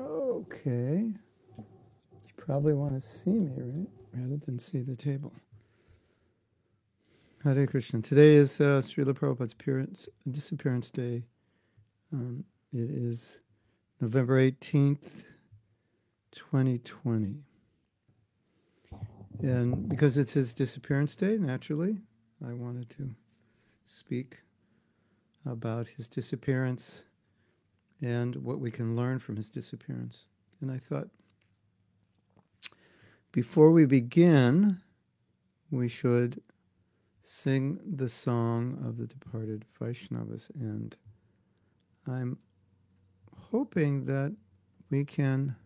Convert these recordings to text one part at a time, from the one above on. Okay. You probably want to see me, right? Rather than see the table. Hare Krishna. Today is Srila Prabhupada's disappearance day. It is November 18th, 2020. And because it's his disappearance day, naturally, I wanted to speak about his disappearance and what we can learn from his disappearance. And I thought, before we begin, we should sing the song of the departed Vaishnavas. And I'm hoping that we can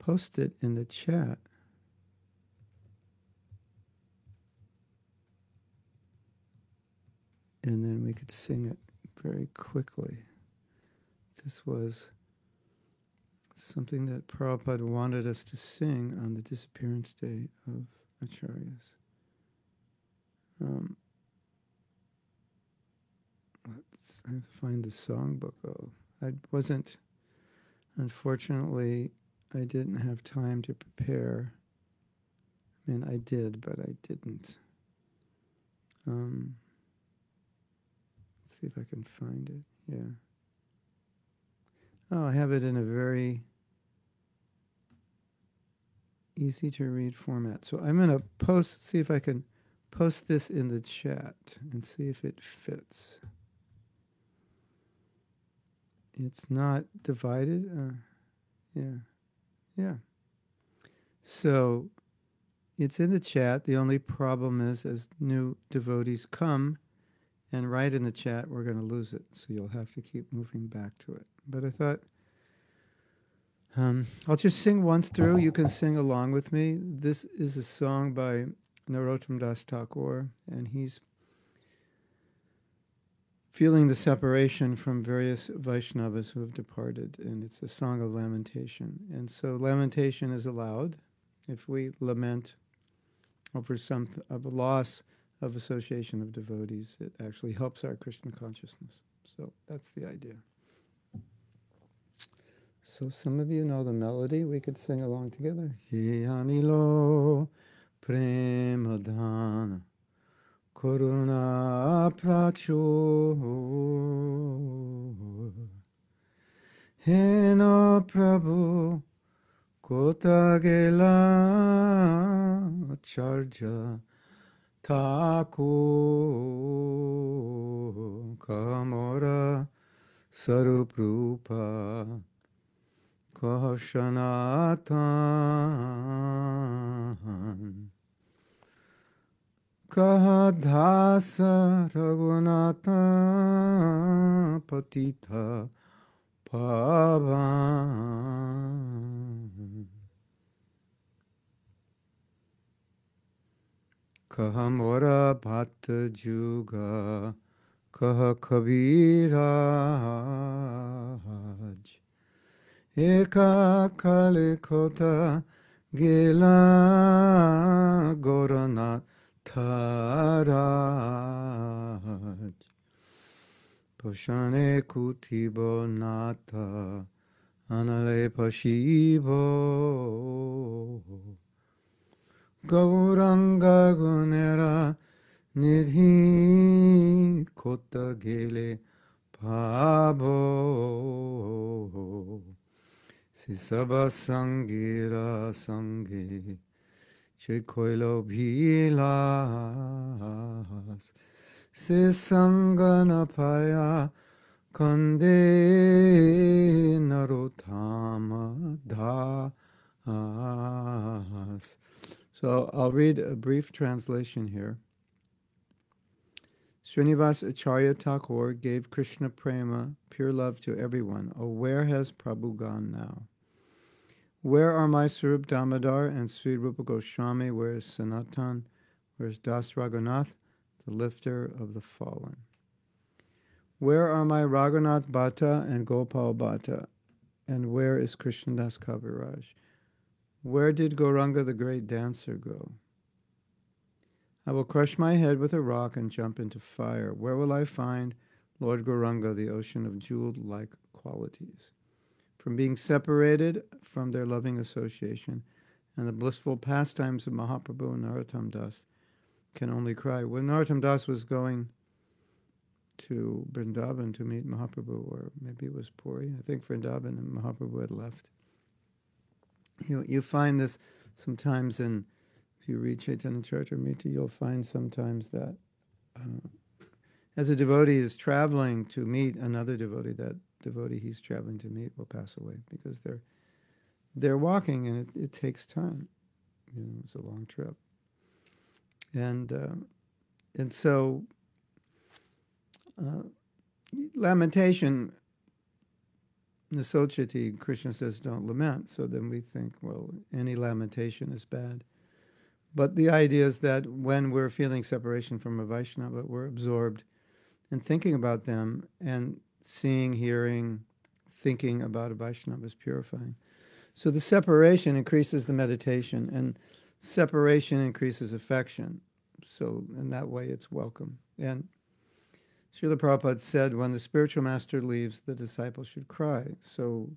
post it in the chat. And then we could sing it very quickly. This was something that Prabhupada wanted us to sing on the disappearance day of Acharyas. I have to find the songbook. Oh, I wasn't, unfortunately, I didn't have time to prepare. I mean, I did, but I didn't. Let's see if I can find it. Yeah. Oh, I have it in a very easy to read format. So I'm going to post, see if I can post this in the chat and see if it fits. It's not divided. Yeah. So it's in the chat. The only problem is as new devotees come and write in the chat, we're going to lose it. So you'll have to keep moving back to it. But I thought, I'll just sing once through. You can sing along with me. This is a song by Narottam Das Thakur, and he's feeling the separation from various Vaishnavas who have departed, and it's a song of lamentation. And so lamentation is allowed. If we lament over some of a loss of association of devotees, it actually helps our Krishna consciousness. So that's the idea. So some of you know the melody. We could sing along together. Yanilo Premadana Karuna Prachur Hena Prabhu Kotagela Acharya Thakur Kamora Sarup Rupa Kahanatan Kahadhasa Raghunatha Patitha Pavan Kahamora Bhatta Juga Kaha Kabiraj Eka Kalikota Gela Goranath Taraj Poshane Kutibo Nata Anale Pashibo Gauranga Gunera Nidhi Kota Gele Pabo Sisaba Sangira Sangi Chekoilo Bilas Se Sanganapaya Kande Narotama Das. So I'll read a brief translation here. Srinivas Acharya Thakur gave Krishna Prema, pure love to everyone. Oh, where has Prabhu gone now? Where are my Sarup Damodar and Sri Rupa Goswami? Where is Sanatan? Where is Das Raghunath, the lifter of the fallen? Where are my Raghunath Bhatta and Gopal Bhatta? And where is Krishnadas Kaviraj? Where did Gauranga the great dancer go? I will crush my head with a rock and jump into fire. Where will I find Lord Gauranga, the ocean of jeweled-like qualities? from being separated from their loving association, and the blissful pastimes of Mahaprabhu and Narottam Das can only cry. When Narottam Das was going to Vrindavan to meet Mahaprabhu, or maybe it was Puri, I think Vrindavan and Mahaprabhu had left. You find this sometimes in, if you read Chaitanya Charitamrita, you'll find sometimes that as a devotee is traveling to meet another devotee, that devotee he's traveling to meet will pass away, because they're walking, and it takes time. You know, it's a long trip. And so lamentation, Nisochati, Krishna says, don't lament. So then we think, well, any lamentation is bad. But the idea is that when we're feeling separation from a Vaishnava, we're absorbed in thinking about them, and seeing, hearing, thinking about a Vaishnava is purifying. So the separation increases the meditation, and separation increases affection. So in that way, it's welcome. And Srila Prabhupada said, when the spiritual master leaves, the disciple should cry. So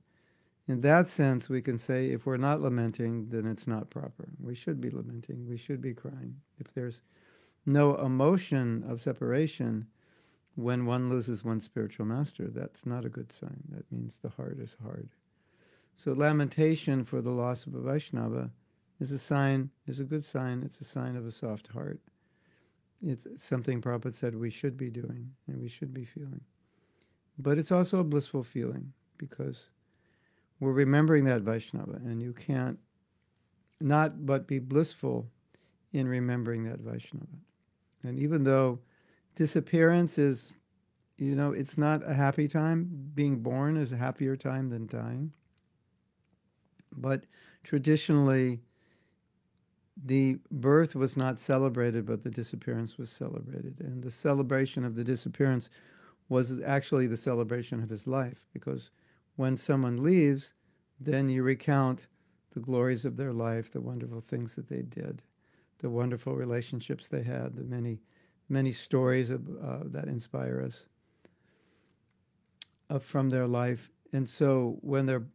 in that sense, we can say, if we're not lamenting, then it's not proper. We should be lamenting. We should be crying. If there's no emotion of separation when one loses one's spiritual master, that's not a good sign. That means the heart is hard. So lamentation for the loss of a Vaishnava is a sign, is a good sign. It's a sign of a soft heart. It's something Prabhupada said we should be doing and we should be feeling. But it's also a blissful feeling, because we're remembering that Vaishnava, and you can't not but be blissful in remembering that Vaishnava. And even though disappearance is, you know, it's not a happy time. Being born is a happier time than dying. But traditionally, the birth was not celebrated, but the disappearance was celebrated. And the celebration of the disappearance was actually the celebration of his life, because when someone leaves, then you recount the glories of their life, the wonderful things that they did, the wonderful relationships they had, the many, many stories of, that inspire us from their life. And so when they're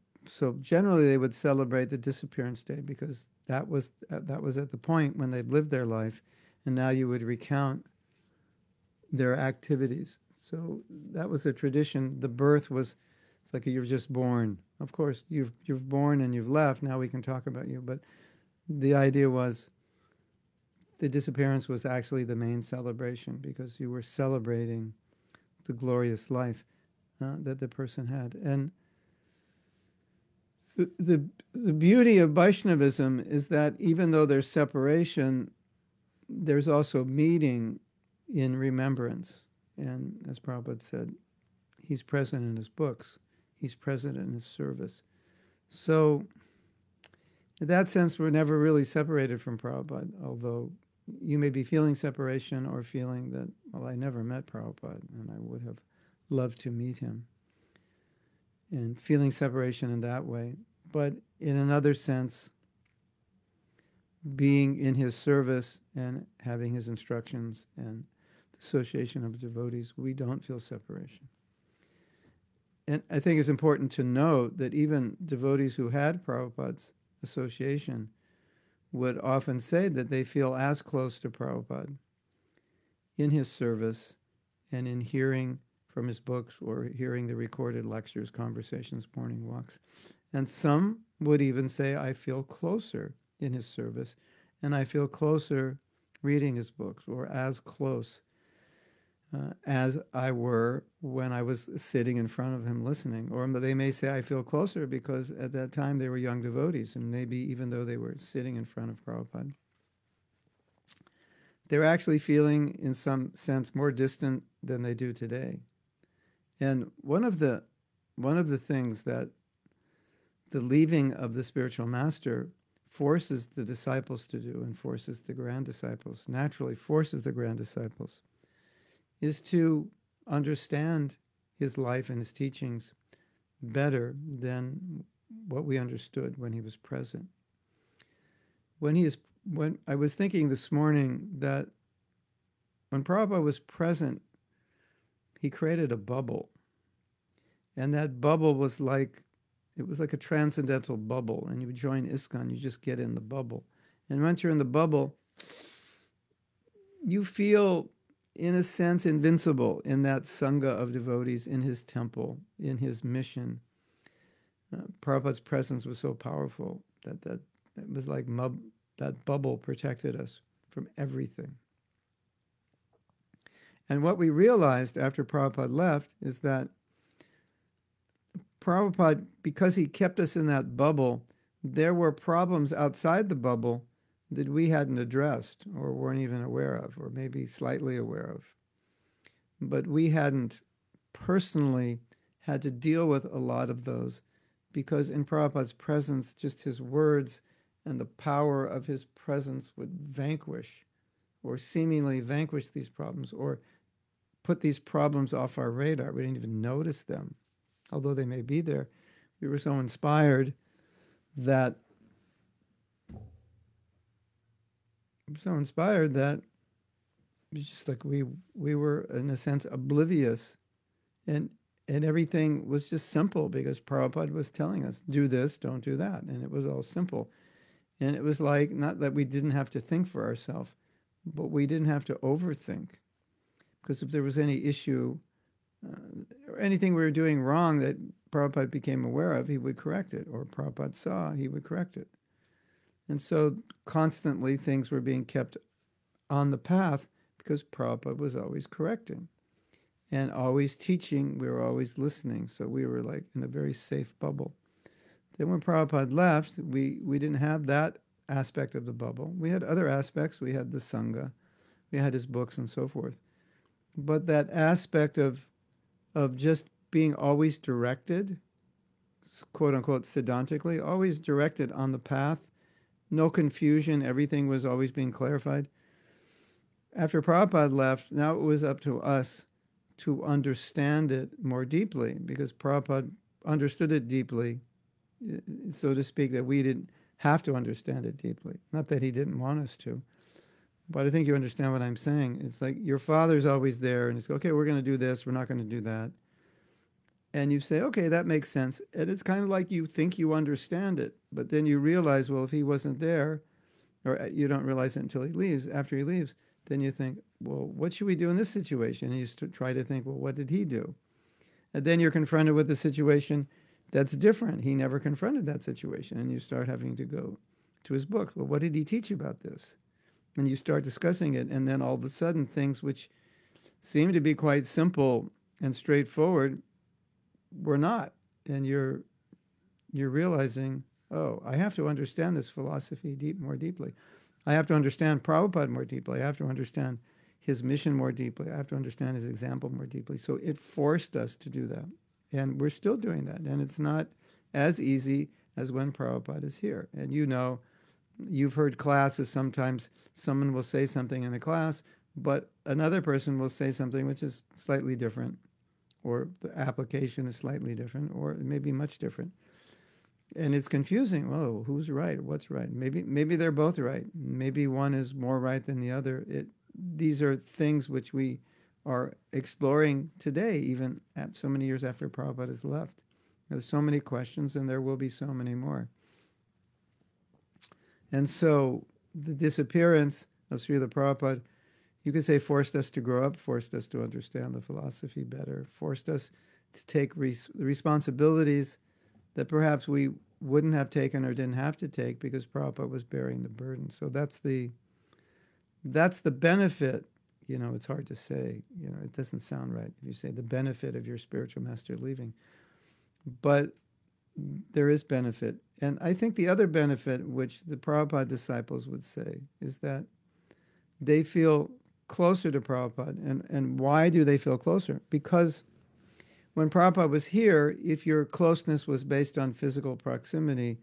generally they would celebrate the disappearance day, because that was at the point when they'd lived their life, and now you would recount their activities. So that was a tradition. The birth was, it's like you're just born. Of course, you're born and you've left. Now we can talk about you. But the idea was the disappearance was actually the main celebration, because you were celebrating the glorious life that the person had. And the beauty of Vaishnavism is that even though there's separation, there's also meeting in remembrance. And as Prabhupada said, he's present in his books. He's present in his service. So in that sense, we're never really separated from Prabhupada, although you may be feeling separation or feeling that, well, I never met Prabhupada and I would have loved to meet him, and feeling separation in that way. But in another sense, being in his service and having his instructions and the association of devotees, we don't feel separation. And I think it's important to note that even devotees who had Prabhupada's association would often say that they feel as close to Prabhupada in his service and in hearing from his books or hearing the recorded lectures, conversations, morning walks. And some would even say, I feel closer in his service, and I feel closer reading his books, or as close as I were when I was sitting in front of him listening. Or they may say, I feel closer because at that time they were young devotees, and maybe even though they were sitting in front of Prabhupada, they're actually feeling in some sense more distant than they do today. And one of the things that the leaving of the spiritual master forces the disciples to do, and forces the grand disciples, naturally forces the grand disciples, is to understand his life and his teachings better than what we understood when he was present. When I was thinking this morning that when Prabhupada was present, he created a bubble. And that bubble was like It was like a transcendental bubble, and you join ISKCON, you just get in the bubble. And once you're in the bubble, you feel, in a sense, invincible in that sangha of devotees, in his temple, in his mission. Prabhupada's presence was so powerful that, it was like that bubble protected us from everything. And what we realized after Prabhupada left is that Prabhupada, because he kept us in that bubble, there were problems outside the bubble that we hadn't addressed or weren't even aware of, or maybe slightly aware of. But we hadn't personally had to deal with a lot of those, because in Prabhupada's presence, just his words and the power of his presence would vanquish, or seemingly vanquish, these problems, or put these problems off our radar. We didn't even notice them, although they may be there. We were so inspired that it's just like we were, in a sense, oblivious, and everything was just simple, because Prabhupada was telling us, do this, don't do that, and it was all simple. And it was like, not that we didn't have to think for ourselves, but we didn't have to overthink, because if there was any issue or anything we were doing wrong that Prabhupada became aware of, he would correct it, or Prabhupada saw, he would correct it. And so constantly things were being kept on the path because Prabhupada was always correcting and always teaching. We were always listening, so we were like in a very safe bubble. Then when Prabhupada left, we didn't have that aspect of the bubble. We had other aspects. We had the Sangha, we had his books and so forth. But that aspect of just being always directed, quote unquote, siddhantically, always directed on the path, no confusion, everything was always being clarified. After Prabhupada left, now it was up to us to understand it more deeply, because Prabhupada understood it deeply, so to speak, that we didn't have to understand it deeply. Not that he didn't want us to, but I think you understand what I'm saying. It's like your father's always there, and it's, okay, we're going to do this, we're not going to do that. And you say, okay, that makes sense. And it's kind of like you think you understand it, but then you realize, well, if he wasn't there, or you don't realize it until he leaves, after he leaves, then you think, well, what should we do in this situation? And you try to think, well, what did he do? And then you're confronted with a situation that's different. He never confronted that situation. And you start having to go to his book. Well, what did he teach about this? And you start discussing it. And then all of a sudden, things which seem to be quite simple and straightforward, we're not, and you're realizing, oh, I have to understand this philosophy more deeply. I have to understand Prabhupada more deeply. I have to understand his mission more deeply. I have to understand his example more deeply. So it forced us to do that, and we're still doing that. And it's not as easy as when Prabhupada is here. And you know, you've heard classes, sometimes someone will say something in a class, but another person will say something which is slightly different, or the application is slightly different, or maybe much different. And it's confusing. Oh, who's right? What's right? Maybe they're both right. Maybe one is more right than the other. These are things which we are exploring today, even at so many years after Prabhupada has left. There's so many questions, and there will be so many more. And so the disappearance of Srila Prabhupada, you could say, forced us to grow up, forced us to understand the philosophy better, forced us to take responsibilities that perhaps we wouldn't have taken or didn't have to take because Prabhupada was bearing the burden. So that's the benefit. You know, it's hard to say. You know, it doesn't sound right if you say the benefit of your spiritual master leaving. But there is benefit. And I think the other benefit, which the Prabhupada disciples would say, is that they feel closer to Prabhupada. And why do they feel closer? Because when Prabhupada was here, if your closeness was based on physical proximity,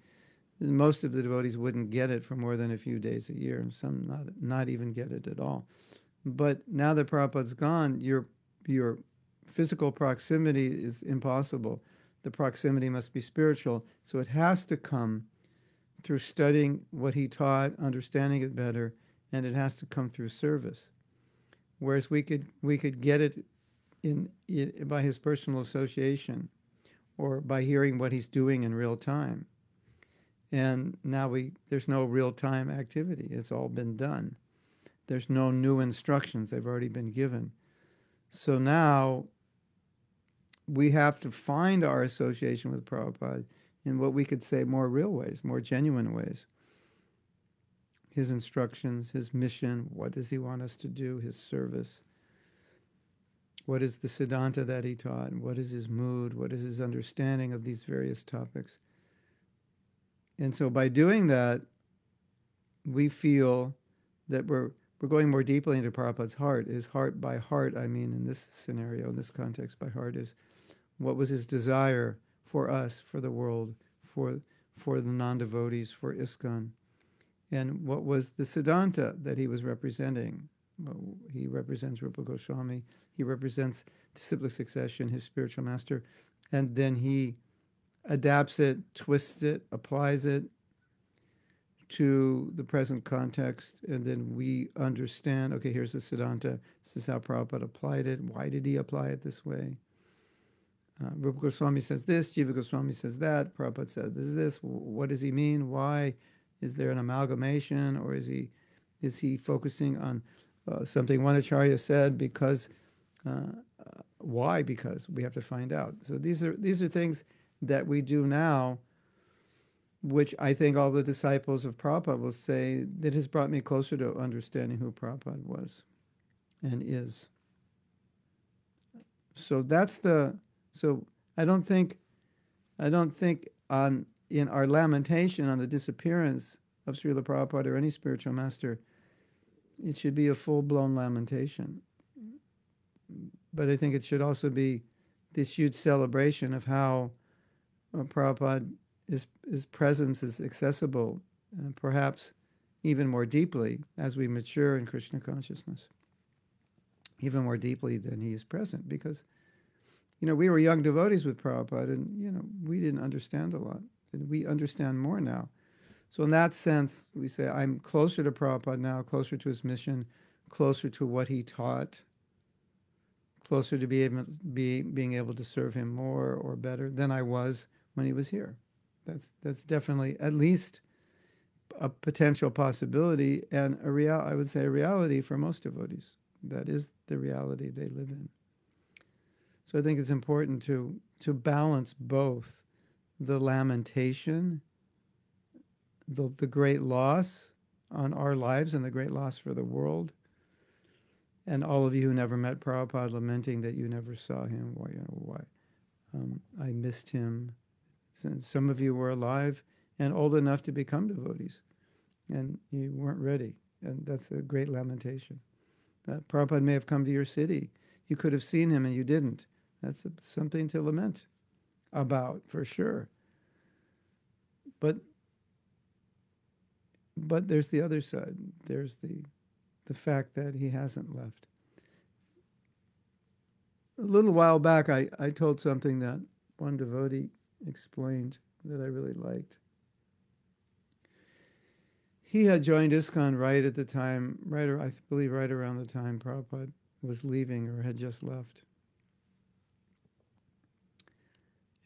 most of the devotees wouldn't get it for more than a few days a year, and some not even get it at all. But now that Prabhupada's gone, your physical proximity is impossible. The proximity must be spiritual, so it has to come through studying what he taught, understanding it better, and it has to come through service. Whereas we could get it by his personal association, or by hearing what he's doing in real time. And now there's no real-time activity. It's all been done. There's no new instructions. They've already been given. So now we have to find our association with Prabhupada in what we could say more real ways, more genuine ways. His instructions, his mission, what does he want us to do, his service. What is the Siddhanta that he taught? And what is his mood? What is his understanding of these various topics? And so by doing that, we feel that we're going more deeply into Prabhupada's heart. His heart, by heart, I mean in this scenario, in this context, by heart is what was his desire for us, for the world, for the non-devotees, for ISKCON. And what was the Siddhanta that he was representing? Well, he represents Rupa Goswami. He represents disciplic succession, his spiritual master. And then he adapts it, twists it, applies it to the present context, and then we understand, okay, here's the Siddhanta, this is how Prabhupada applied it, why did he apply it this way? Rupa Goswami says this, Jiva Goswami says that, Prabhupada says this is this, what does he mean, why? Is there an amalgamation, or is he focusing on something one Acharya said because, why? Because we have to find out. So these are things that we do now, which I think all the disciples of Prabhupada will say that has brought me closer to understanding who Prabhupada was and is. So that's the, so I don't think in our lamentation on the disappearance of Srila Prabhupada or any spiritual master, it should be a full-blown lamentation. But I think it should also be this huge celebration of how Prabhupada, his presence is accessible, and perhaps even more deeply as we mature in Krishna consciousness, even more deeply than he is present. Because, you know, we were young devotees with Prabhupada, and, you know, we didn't understand a lot. And we understand more now. So in that sense, we say, I'm closer to Prabhupada now, closer to his mission, closer to what he taught, closer to being able to serve him more or better than I was when he was here. That's definitely at least a potential possibility, and I would say a reality for most devotees. That is the reality they live in. So I think it's important to balance both the lamentation, the great loss on our lives and the great loss for the world, and all of you who never met Prabhupada lamenting that you never saw him, why, you know, why? I missed him. Since some of you were alive and old enough to become devotees, and you weren't ready, and that's a great lamentation. Prabhupada may have come to your city. You could have seen him and you didn't. That's something to lament about, for sure. But there's the other side. There's the fact that he hasn't left. A little while back, I told something that one devotee explained that I really liked. He had joined ISKCON right at the time, I believe right around the time Prabhupada was leaving or had just left.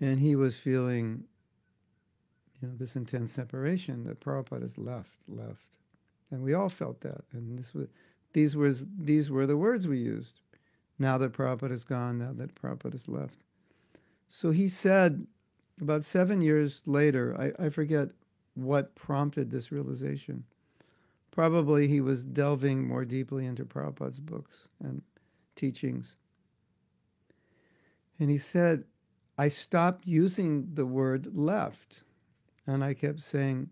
And he was feeling, you know, this intense separation that Prabhupada has left. And we all felt that. And these were the words we used. Now that Prabhupada is gone, now that Prabhupada has left. So he said, about 7 years later, I forget what prompted this realization. Probably he was delving more deeply into Prabhupada's books and teachings. And he said, I stopped using the word left. And I kept thinking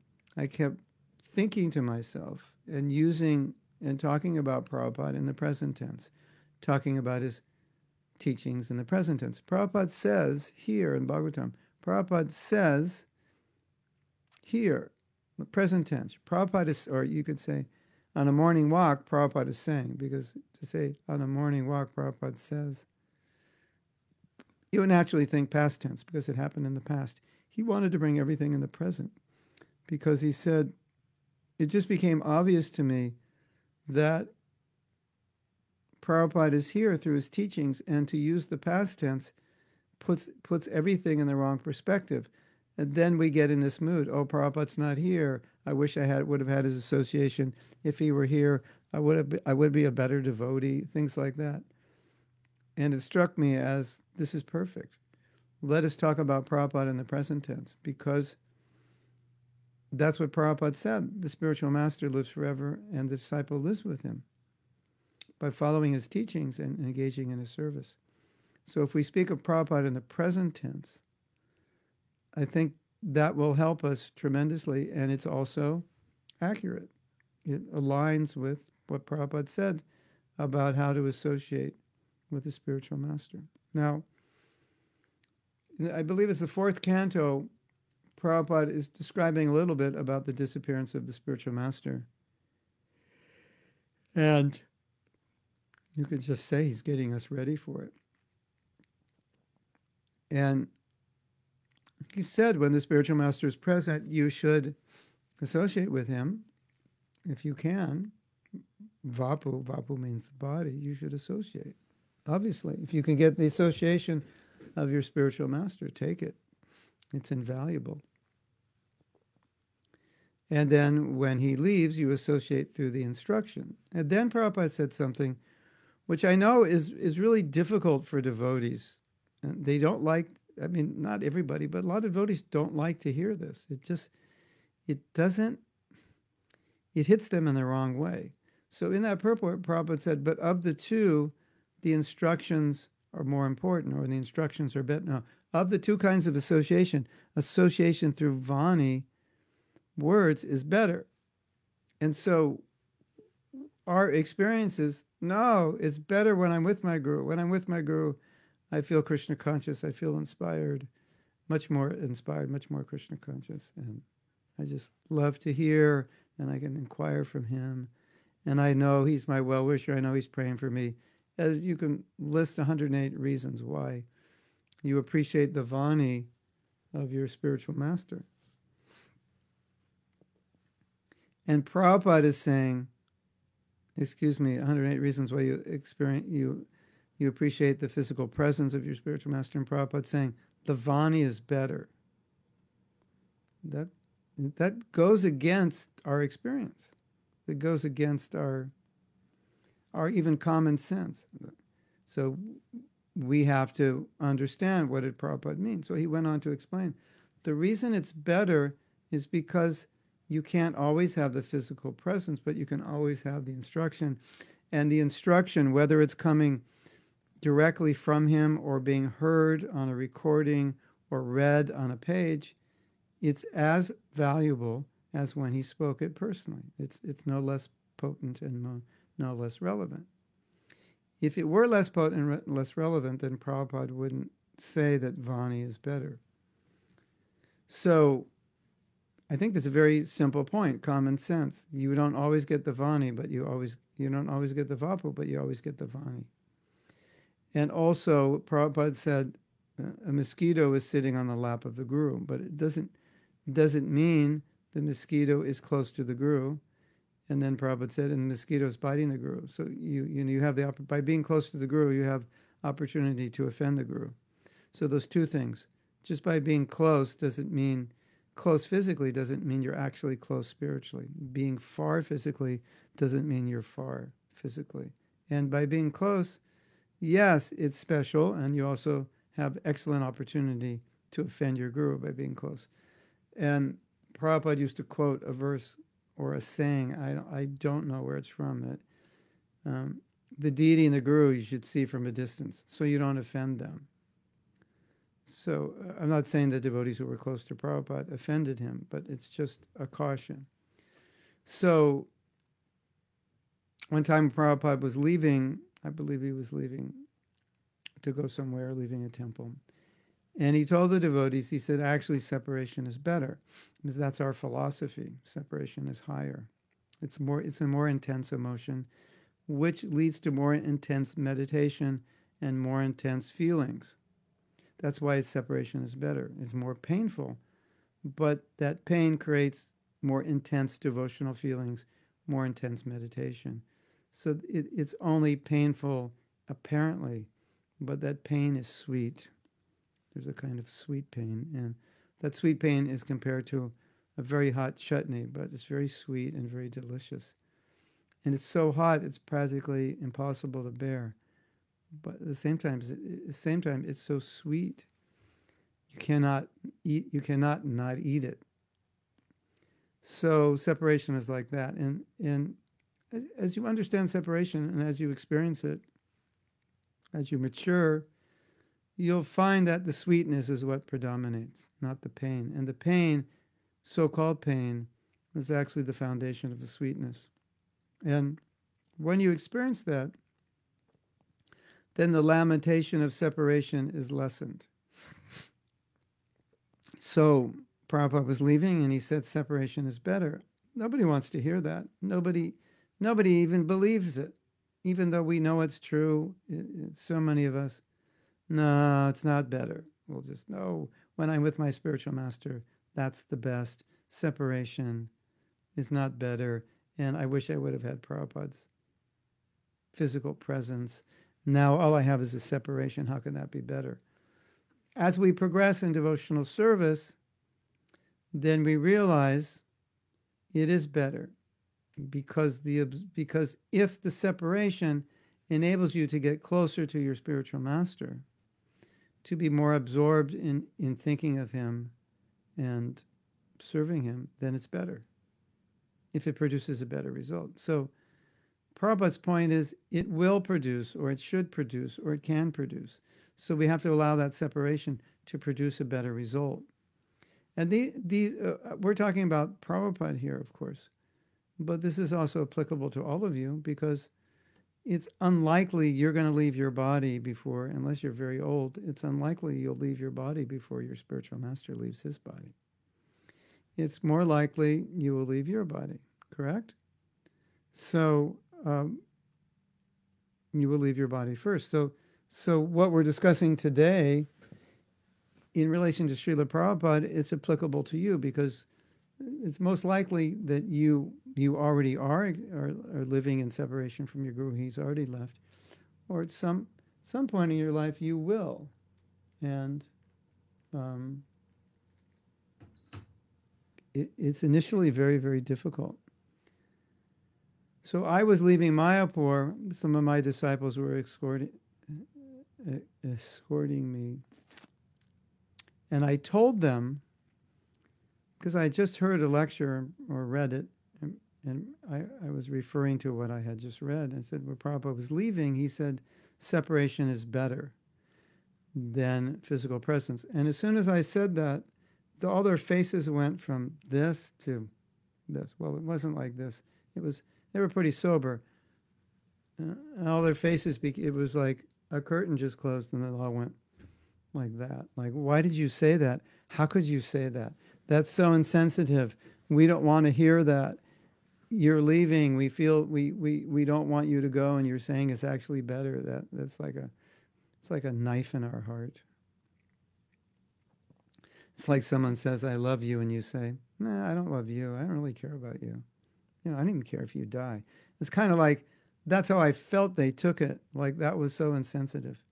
to myself and using and talking about Prabhupada in the present tense, talking about his teachings in the present tense. Prabhupada says here in Bhagavatam, Prabhupada says here, the present tense, Prabhupada is, or you could say, on a morning walk, Prabhupada is saying, because to say on a morning walk, Prabhupada says, you would naturally think past tense because it happened in the past. He wanted to bring everything in the present because he said, it just became obvious to me that Prabhupada is here through his teachings, and to use the past tense, puts everything in the wrong perspective. And then we get in this mood, oh, Prabhupada's not here. I wish I would have had his association. If he were here, I would be a better devotee, things like that. And it struck me as, this is perfect. Let us talk about Prabhupada in the present tense, because that's what Prabhupada said. The spiritual master lives forever, and the disciple lives with him by following his teachings and engaging in his service. So if we speak of Prabhupada in the present tense, I think that will help us tremendously, and it's also accurate. It aligns with what Prabhupada said about how to associate with the spiritual master. Now, I believe it's the fourth canto, Prabhupada is describing a little bit about the disappearance of the spiritual master. And you could just say he's getting us ready for it. And he said, when the spiritual master is present, you should associate with him if you can. Vapu means the body. You should associate. Obviously, if you can get the association of your spiritual master, take it. It's invaluable. And then when he leaves, you associate through the instruction. And then Prabhupada said something which I know is really difficult for devotees. And they don't like, I mean, not everybody, but a lot of devotees don't like to hear this. It hits them in the wrong way. So in that purport, Prabhupada said, but of the two, the instructions are more important, or the instructions are better. No, of the two kinds of association through Vani, words is better. And so our experience is, no, it's better when I'm with my guru. When I'm with my guru, I feel Krishna conscious, I feel inspired, much more inspired, much more Krishna conscious. And I just love to hear, and I can inquire from him. And I know he's my well-wisher, I know he's praying for me. As you can list 108 reasons why you appreciate the Vani of your spiritual master. And Prabhupada is saying, 108 reasons why you appreciate the physical presence of your spiritual master, and Prabhupada saying, the Vani is better. That goes against our experience. It goes against our even common sense. So we have to understand what did Prabhupada mean. So he went on to explain, the reason it's better is because you can't always have the physical presence, but you can always have the instruction. And the instruction, whether it's coming directly from him or being heard on a recording or read on a page, it's as valuable as when he spoke it personally. It's no less potent and no less relevant. If it were less potent and less relevant, then Prabhupada wouldn't say that Vani is better. So I think that's a very simple point, common sense. You don't always get the Vani, but you don't always get the Vapu, but you always get the Vani. And also, Prabhupada said, a mosquito is sitting on the lap of the guru, but it doesn't mean the mosquito is close to the guru. And then Prabhupada said, and the mosquito is biting the guru. So you have by being close to the guru, you have opportunity to offend the guru. So those two things. Just by being close doesn't mean, close physically doesn't mean you're actually close spiritually. Being far physically doesn't mean you're far physically. And by being close, yes, it's special, and you also have excellent opportunity to offend your guru by being close. And Prabhupada used to quote a verse or a saying, I don't know where it's from, that the deity and the guru you should see from a distance so you don't offend them. So I'm not saying that devotees who were close to Prabhupada offended him, but it's just a caution. So one time Prabhupada was leaving, I believe he was leaving to go somewhere, leaving a temple. And he told the devotees, he said, actually, separation is better, because that's our philosophy. Separation is higher. It's a more intense emotion, which leads to more intense meditation and more intense feelings. That's why separation is better. It's more painful, but that pain creates more intense devotional feelings, more intense meditation. So it's only painful, apparently, but that pain is sweet. There's a kind of sweet pain, and that sweet pain is compared to a very hot chutney, but it's very sweet and very delicious. And it's so hot, it's practically impossible to bear. But at the same time, it's so sweet, you cannot not eat it. So separation is like that. And as you understand separation and as you experience it, as you mature, you'll find that the sweetness is what predominates, not the pain. And the pain, so-called pain, is actually the foundation of the sweetness. And when you experience that, then the lamentation of separation is lessened. So Prabhupada was leaving and he said separation is better. Nobody wants to hear that. Nobody even believes it, even though we know it's true. So many of us, no, it's not better. We'll just, no, when I'm with my spiritual master, that's the best. Separation is not better. And I wish I would have had Prabhupada's physical presence. Now all I have is a separation. How can that be better? As we progress in devotional service, then we realize it is better because if the separation enables you to get closer to your spiritual master, to be more absorbed in thinking of him and serving him, then it's better if it produces a better result. So Prabhupada's point is it will produce, or it should produce, or it can produce. So we have to allow that separation to produce a better result. And we're talking about Prabhupada here, of course, but this is also applicable to all of you because it's unlikely you're going to leave your body before, unless you're very old, it's unlikely you'll leave your body before your spiritual master leaves his body. It's more likely you will leave your body, correct? So you will leave your body first. So what we're discussing today in relation to Srila Prabhupada, it's applicable to you because it's most likely that you already are living in separation from your guru. He's already left. Or at some point in your life, you will. And it's initially very, very difficult. So I was leaving Mayapur. Some of my disciples were escorting me. And I told them, because I just heard a lecture or read it, and I was referring to what I had just read. I said, when Prabhupada was leaving, he said, separation is better than physical presence. And as soon as I said that, all their faces went from this to this. Well, it wasn't like this. They were pretty sober. All their faces, it was like a curtain just closed and it all went like that. Like, why did you say that? How could you say that? That's so insensitive. We don't want to hear that. You're leaving. We feel we don't want you to go, and you're saying it's actually better. That's like a knife in our heart. It's like someone says, I love you, and you say, nah, I don't love you. I don't really care about you. You know, I don't even care if you die. It's kind of like, that's how I felt they took it. Like, that was so insensitive.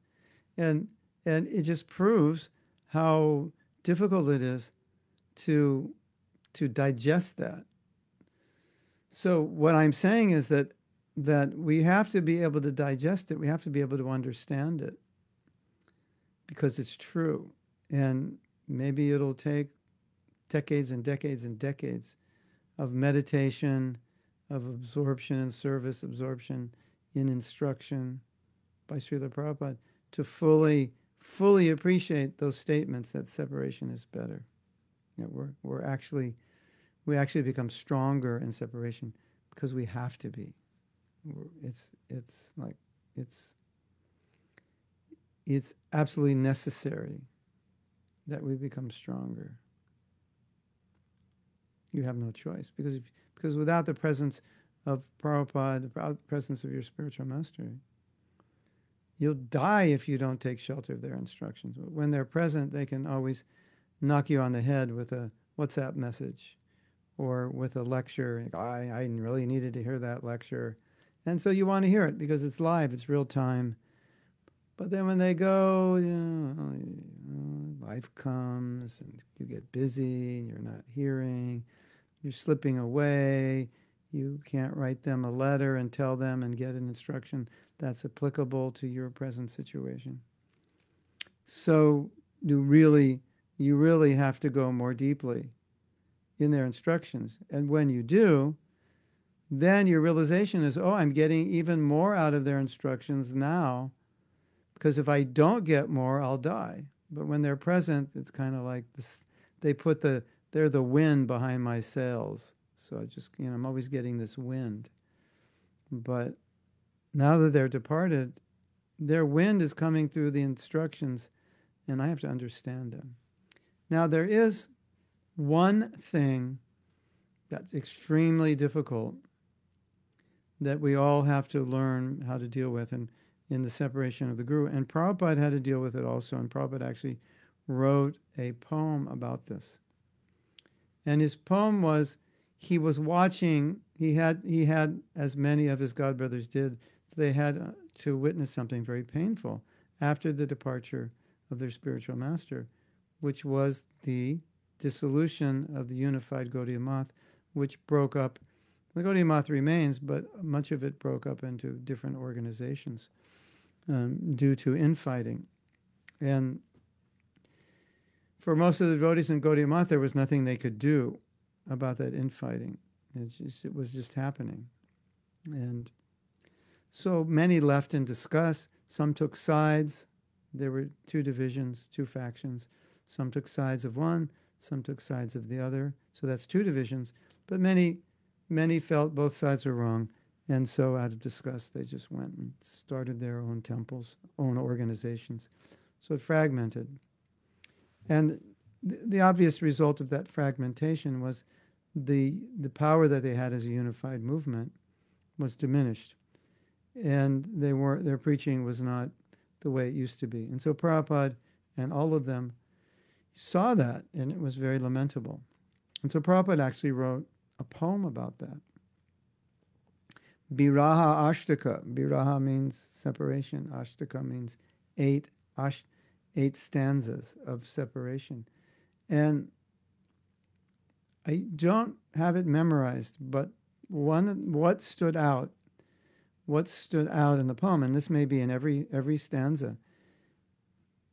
And it just proves how difficult it is to digest that. So what I'm saying is that we have to be able to digest it. We have to be able to understand it because it's true. And maybe it'll take decades and decades and decades of meditation, of absorption in service, absorption in instruction by Srila Prabhupada to fully appreciate those statements that separation is better. You know, we actually become stronger in separation because we have to be. It's absolutely necessary that we become stronger. You have no choice because without the presence of Prabhupada, without the presence of your spiritual master, you'll die if you don't take shelter of their instructions. But when they're present, they can always knock you on the head with a WhatsApp message or with a lecture. I really needed to hear that lecture. And so you want to hear it because it's live, it's real time. But then when they go, you know, life comes and you get busy and you're not hearing, you're slipping away, you can't write them a letter and tell them and get an instruction that's applicable to your present situation. So you really have to go more deeply in their instructions. And when you do, then your realization is, oh, I'm getting even more out of their instructions now, because if I don't get more, I'll die. But when they're present, it's kind of like this, they're the wind behind my sails. So I just, you know, I'm always getting this wind. But now that they're departed, their wind is coming through the instructions, and I have to understand them. Now, there is one thing that's extremely difficult that we all have to learn how to deal with in the separation of the Guru. And Prabhupada had to deal with it also, and Prabhupada actually wrote a poem about this. And his poem was, he was watching, he had, as many of his godbrothers did, they had to witness something very painful after the departure of their spiritual master, which was the dissolution of the unified Gaudiya Math, which broke up. The Gaudiya Math remains, but much of it broke up into different organizations due to infighting. And for most of the devotees in Gaudiya Math, there was nothing they could do about that infighting. It was just happening. And so many left in disgust. Some took sides. There were two divisions, two factions. Some took sides of one, some took sides of the other. So that's two divisions. But many felt both sides were wrong. And so out of disgust, they just went and started their own temples, own organizations. So it fragmented. And the obvious result of that fragmentation was the power that they had as a unified movement was diminished. And their preaching was not the way it used to be. And so Prabhupada and all of them saw that, and it was very lamentable. And so Prabhupada actually wrote a poem about that. Biraha Ashtaka. Biraha means separation. Ashtaka means eight stanzas of separation. And I don't have it memorized, but what stood out in the poem, and this may be in every stanza,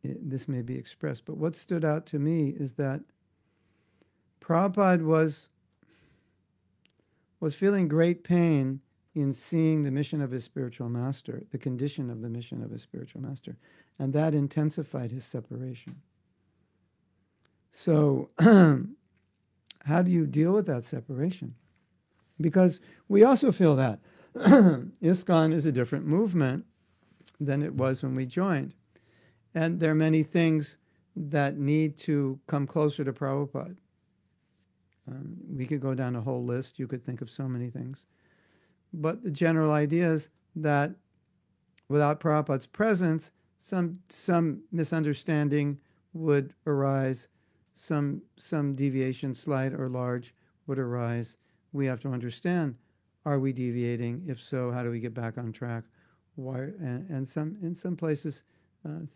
this may be expressed, but what stood out to me is that Prabhupada was feeling great pain in seeing the mission of his spiritual master, the condition of the mission of his spiritual master, and that intensified his separation. So how do you deal with that separation? Because we also feel that ISKCON is a different movement than it was when we joined. And there are many things that need to come closer to Prabhupada. We could go down a whole list. You could think of so many things. But the general idea is that without Prabhupada's presence, some misunderstanding would arise, some deviation, slight or large, would arise. We have to understand, are we deviating? If so, how do we get back on track? Why? And in some places,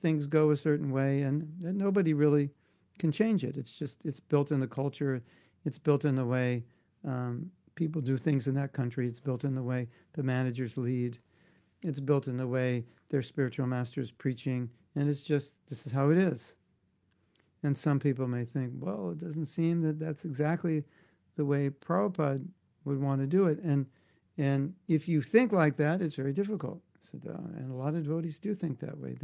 things go a certain way, and nobody really can change it. It's built in the culture. It's built in the way people do things in that country. It's built in the way the managers lead. It's built in the way their spiritual master is preaching. And it's just, this is how it is. And some people may think, well, it doesn't seem that that's exactly the way Prabhupada would want to do it. And if you think like that, it's very difficult. And a lot of devotees do think that way.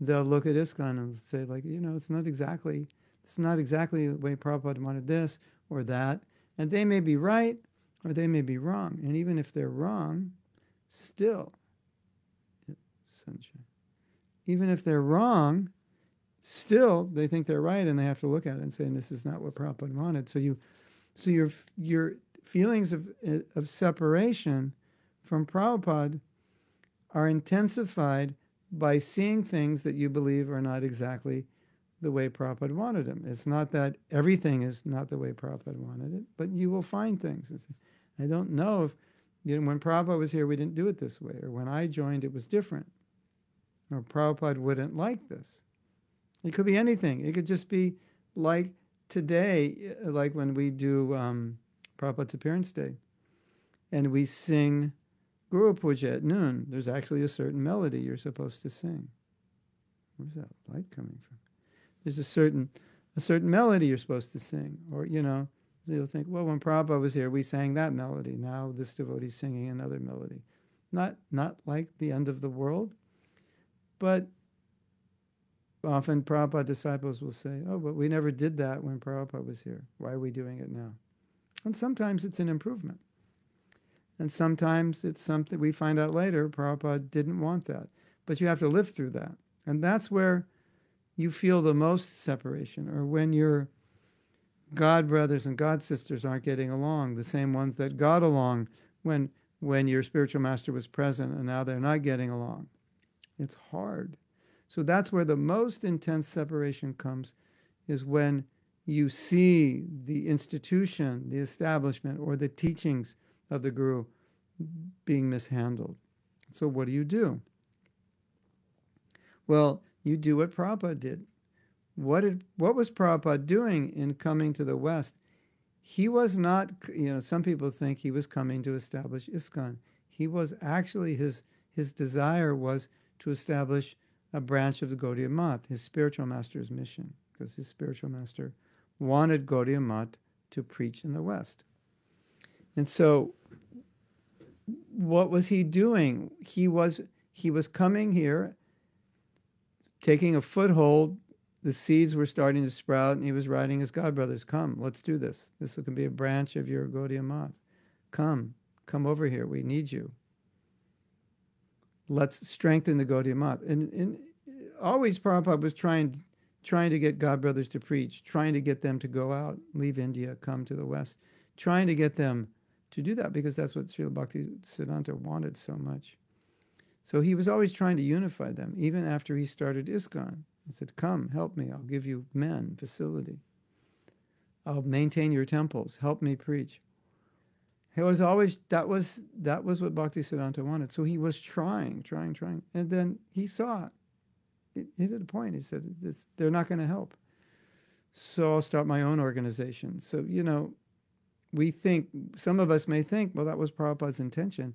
They'll look at ISKCON and say, like, you know, it's not exactly the way Prabhupada wanted this or that. And they may be right or they may be wrong. And even if they're wrong, still, they think they're right, and they have to look at it and say, this is not what Prabhupada wanted. So your feelings of separation from Prabhupada are intensified by seeing things that you believe are not exactly the way Prabhupada wanted them. It's not that everything is not the way Prabhupada wanted it, but you will find things. I don't know if, you know, when Prabhupada was here, we didn't do it this way, or when I joined, it was different. Now, Prabhupada wouldn't like this. It could be anything. It could just be like today, like when we do Prabhupada's Appearance Day, and we sing Guru Puja at noon. There's actually a certain melody you're supposed to sing. Where's that light coming from? There's a certain melody you're supposed to sing. Or, you know, you'll think, well, when Prabhupada was here, we sang that melody. Now this devotee's singing another melody. Not like the end of the world, but often Prabhupada disciples will say, oh, but we never did that when Prabhupada was here. Why are we doing it now? And sometimes it's an improvement. And sometimes it's something we find out later, Prabhupada didn't want that. But you have to live through that. And that's where you feel the most separation, or when your God brothers and God sisters aren't getting along, the same ones that got along when your spiritual master was present and now they're not getting along. It's hard. So that's where the most intense separation comes, is when you see the institution, the establishment, or the teachings of the Guru being mishandled. So what do? Well, you do what Prabhupada did. What was Prabhupada doing in coming to the West? He was not, you know, some people think he was coming to establish ISKCON. He was actually, his desire was to establish a branch of the Gaudiya Math, his spiritual master's mission, because his spiritual master wanted Gaudiya Math to preach in the West. And so what was he doing? He was coming here, taking a foothold. The seeds were starting to sprout, and he was writing his godbrothers, come, let's do this. This can be a branch of your Gaudiya Math. Come over here. We need you. Let's strengthen the Gaudiya Math. And always Prabhupada was trying to get godbrothers to preach, trying to get them to go out, leave India, come to the West, trying to get them to do that, because that's what Srila Bhaktisiddhanta wanted so much. So he was always trying to unify them, even after he started ISKCON. He said, come, help me. I'll give you men, facility. I'll maintain your temples. Help me preach. It was always, that was what Bhaktisiddhanta wanted. So he was trying. And then he saw it. He hit a point. He said, they're not going to help. So I'll start my own organization. So, you know, we think, some of us may think, well, that was Prabhupada's intention.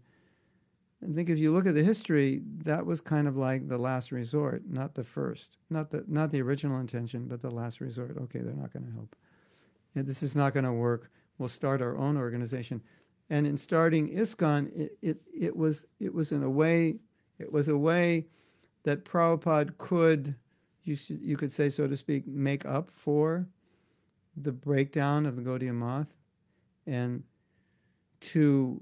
I think if you look at the history, that was kind of like the last resort, not the first. Not the original intention, but the last resort. Okay, they're not going to help. And this is not going to work. We'll start our own organization. And in starting ISKCON, it was a way that Prabhupada could, you could say, so to speak, make up for the breakdown of the Gaudiya Math, and to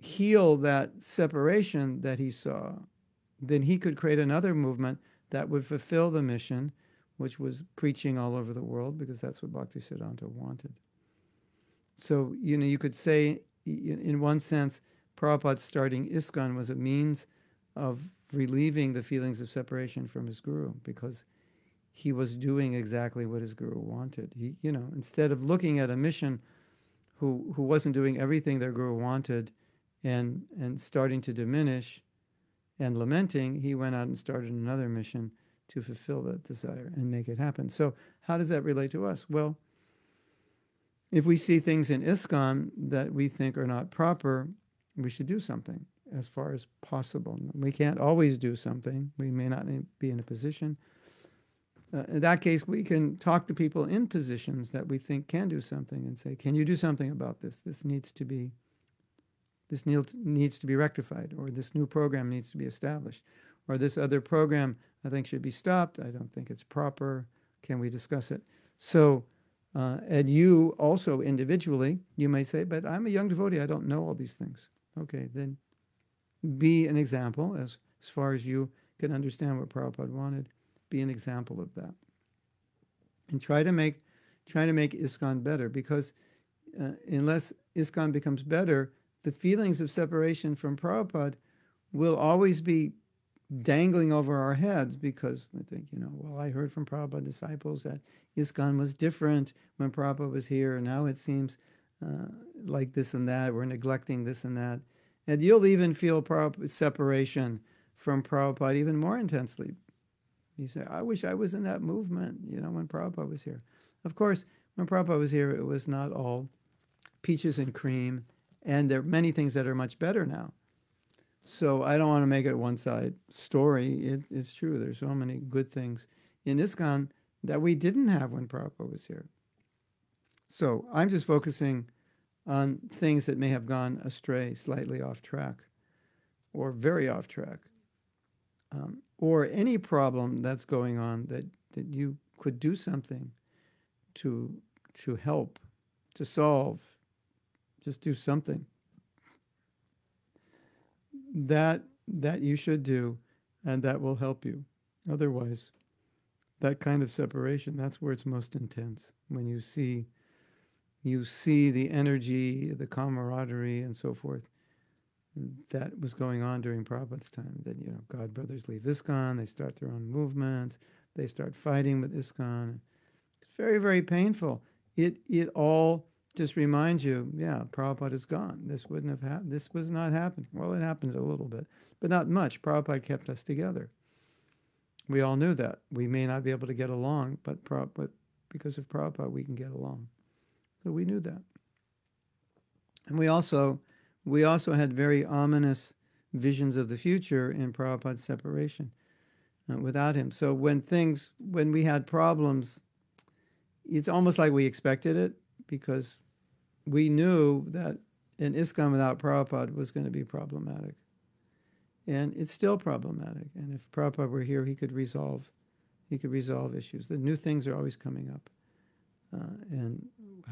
heal that separation that he saw. Then he could create another movement that would fulfill the mission, which was preaching all over the world, because that's what Bhaktisiddhanta wanted. So, you know, you could say, in one sense, Prabhupada starting ISKCON was a means of relieving the feelings of separation from his guru, because he was doing exactly what his guru wanted. He, you know, instead of looking at a mission who wasn't doing everything their guru wanted, and starting to diminish and lamenting, he went out and started another mission to fulfill that desire and make it happen. So how does that relate to us? Well, if we see things in ISKCON that we think are not proper, we should do something as far as possible. We can't always do something. We may not be in a position. In that case, we can talk to people in positions that we think can do something and say, can you do something about this? This needs to be rectified, or this new program needs to be established, or this other program I think should be stopped. I don't think it's proper. Can we discuss it? So, and you also individually, you may say, but I'm a young devotee. I don't know all these things. Okay, then be an example, as far as you can understand what Prabhupada wanted. Be an example of that. And try to make ISKCON better, because unless ISKCON becomes better, the feelings of separation from Prabhupada will always be dangling over our heads, because I think, you know, well, I heard from Prabhupada disciples that ISKCON was different when Prabhupada was here, and now it seems like this and that, we're neglecting this and that. And you'll even feel separation from Prabhupada even more intensely. He said, I wish I was in that movement, you know, when Prabhupada was here. Of course, when Prabhupada was here, it was not all peaches and cream, and there are many things that are much better now. So I don't want to make it a one-side story. It's true. There's so many good things in ISKCON that we didn't have when Prabhupada was here. So I'm just focusing on things that may have gone astray, slightly off track, or very off track, or any problem that's going on that you could do something to help, to solve. Just do something that you should do, and that will help you. Otherwise, that kind of separation, that's where it's most intense, when you see the energy, the camaraderie, and so forth that was going on during Prabhupada's time. That, you know, God brothers leave ISKCON, they start their own movements, they start fighting with ISKCON. It's very, very painful. It all just reminds you, yeah, Prabhupada is gone. This wouldn't have happened. This was not happening. Well, it happens a little bit, but not much. Prabhupada kept us together. We all knew that. We may not be able to get along, but because of Prabhupada, we can get along. So we knew that. And we also had very ominous visions of the future in Prabhupada's separation without him. So when we had problems, it's almost like we expected it, because we knew that an ISKCON without Prabhupada was going to be problematic. And it's still problematic. And if Prabhupada were here, he could resolve issues. The new things are always coming up.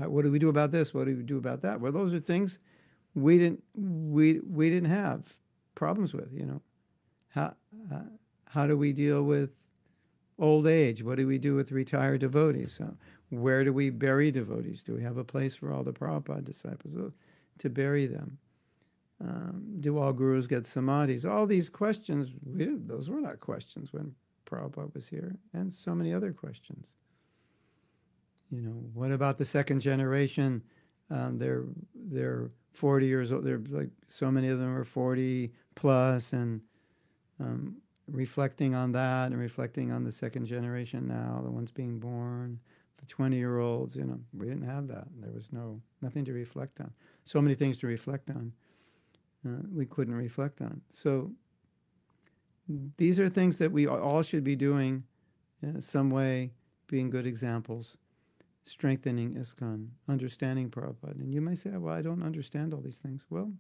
What do we do about this? What do we do about that? Well, those are things we didn't have problems with. You know, how do we deal with old age? What do we do with retired devotees? Where do we bury devotees? Do we have a place for all the Prabhupada disciples to bury them? Do all gurus get samadhis? All these questions, those were not questions when Prabhupada was here, and so many other questions. You know, what about the second generation? They're 40 years old. They're like, so many of them are 40 plus, and reflecting on that and reflecting on the second generation now, the ones being born, the 20-year-olds. You know, we didn't have that. There was nothing to reflect on. So many things to reflect on. We couldn't reflect on. So these are things that we all should be doing in some way, being good examples, strengthening ISKCON, understanding Prabhupada. And you may say, well, I don't understand all these things. Well,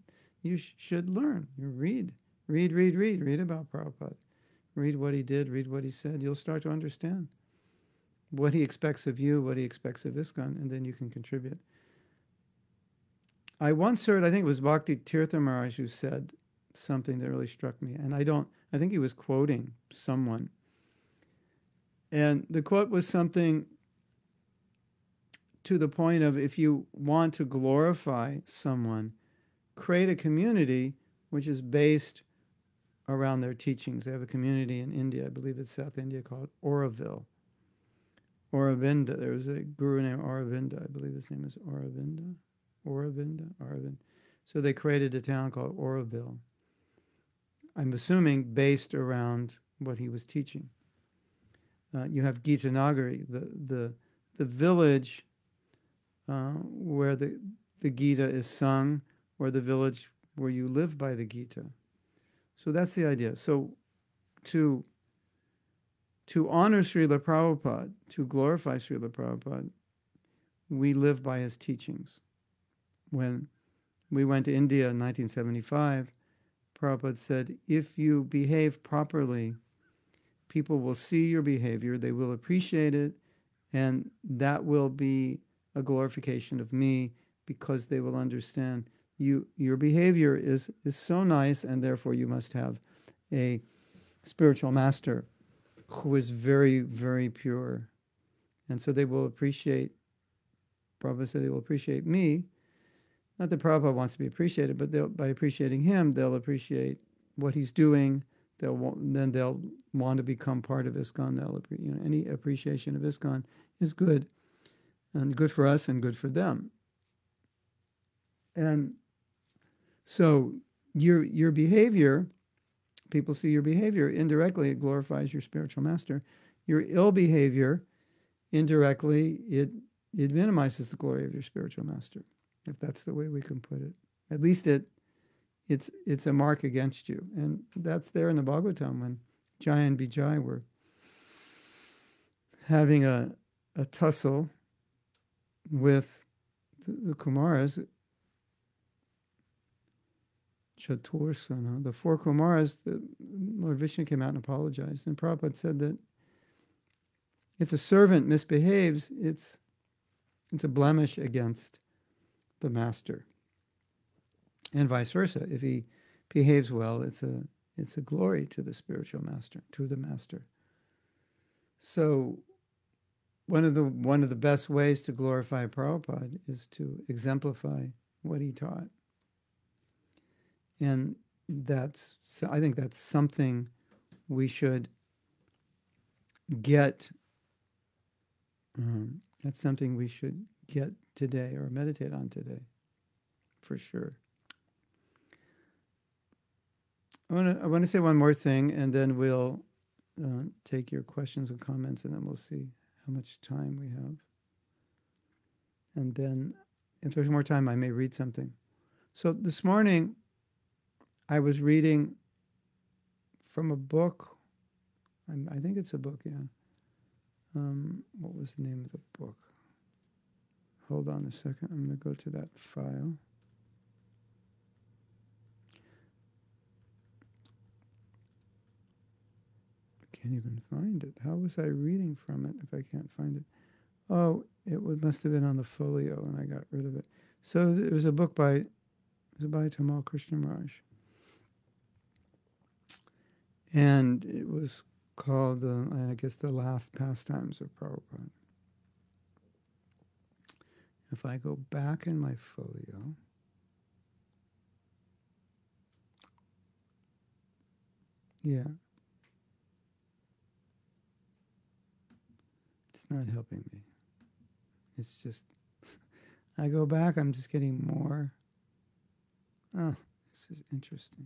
you should learn. You read about Prabhupada. Read what he did, read what he said. You'll start to understand what he expects of you, what he expects of ISKCON, and then you can contribute. I once heard, I think it was Bhakti Tirtha Maharaj who said something that really struck me. And I think he was quoting someone. And the quote was something to the point of, if you want to glorify someone, create a community which is based around their teachings. They have a community in India, I believe it's South India, called Auroville. Aurobindo, there was a guru named Aurobindo, I believe his name is Aurobindo. Aurobindo. So they created a town called Auroville, I'm assuming based around what he was teaching. You have Gita Nagari, the village where the Gita is sung, or the village where you live by the Gita. So that's the idea. So to honor Srila Prabhupada, to glorify Srila Prabhupada, we live by his teachings. When we went to India in 1975, Prabhupada said, if you behave properly, people will see your behavior, they will appreciate it, and that will be a glorification of me, because they will understand your behavior is so nice, and therefore you must have a spiritual master who is very, very pure. And so they will appreciate, Prabhupada said, they will appreciate me. Not that Prabhupada wants to be appreciated, but by appreciating him, they'll appreciate what he's doing. Then they'll want to become part of ISKCON. Any appreciation of ISKCON is good, and good for us and good for them. And so your behavior people see your behavior. Indirectly, it glorifies your spiritual master. Your ill behavior, indirectly, it minimizes the glory of your spiritual master, if that's the way we can put it. At least it's a mark against you. And that's there in the Bhagavatam when Jai and Vijay were having a tussle with the Kumaras, Chatursana, the four Kumaras. The Lord Vishnu came out and apologized. And Prabhupada said that if a servant misbehaves, it's a blemish against the master. And vice versa. If he behaves well, it's a glory to the spiritual master, to the master. So one of the best ways to glorify Prabhupada is to exemplify what he taught. And I think that's something we should get. That's something we should get today or meditate on today, for sure. I want to say one more thing, and then we'll take your questions and comments, and then we'll see how much time we have. And then, if there's more time, I may read something. So this morning, I was reading from a book. I think it's a book, yeah. What was the name of the book? Hold on a second. I'm going to go to that file. Even find it. How was I reading from it if I can't find it? Oh, it must have been on the folio and I got rid of it. So it was a book by Tamal Krishna Maharaj. And it was called, I guess, The Last Pastimes of Prabhupada. If I go back in my folio, yeah. Not helping me. It's just, I go back, I'm just getting more. Oh, this is interesting.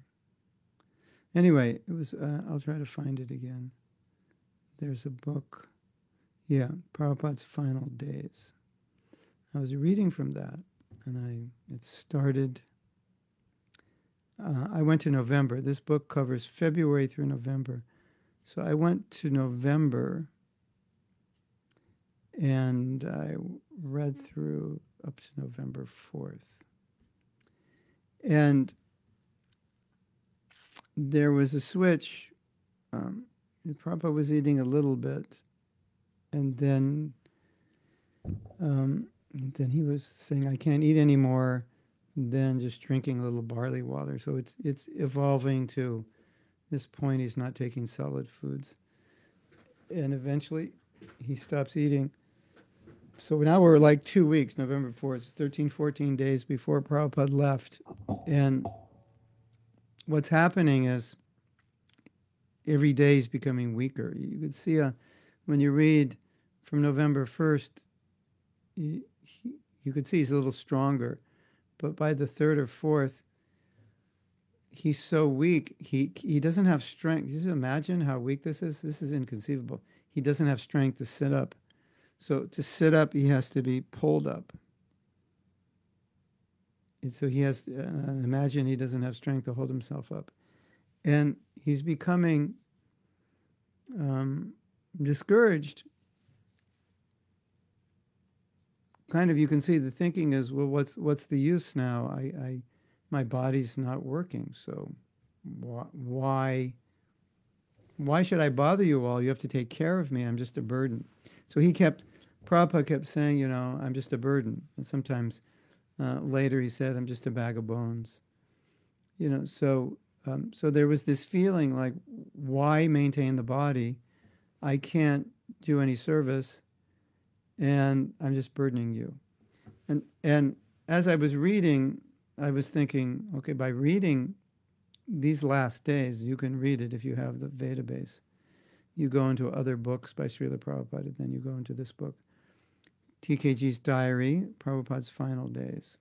Anyway, it was, I'll try to find it again. There's a book. Yeah, Prabhupada's Final Days. I was reading from that, and it started, I went to November. This book covers February through November. So I went to November, and I read through up to November 4th. And there was a switch. Prabhupada was eating a little bit, and then he was saying, I can't eat anymore, then just drinking a little barley water. So it's evolving to this point he's not taking solid foods. And eventually he stops eating. So now we're like 2 weeks, November 4th, 13, 14 days before Prabhupada left. And what's happening is every day is becoming weaker. You could see when you read from November 1st, you could see he's a little stronger. But by the 3rd or 4th, he's so weak, he doesn't have strength. Just imagine how weak this is. This is inconceivable. He doesn't have strength to sit up. So to sit up, he has to be pulled up. And so he has, imagine he doesn't have strength to hold himself up. And he's becoming discouraged. Kind of, you can see the thinking is, well, what's the use now? My body's not working, so why should I bother you all? You have to take care of me. I'm just a burden. So Prabhupada kept saying, you know, I'm just a burden. And sometimes later he said, I'm just a bag of bones. You know, so there was this feeling like, why maintain the body? I can't do any service, and I'm just burdening you. And as I was reading, I was thinking, okay, by reading these last days, you can read it if you have the Vedabase. You go into other books by Srila Prabhupada, and then you go into this book, TKG's Diary, Prabhupada's Final Days.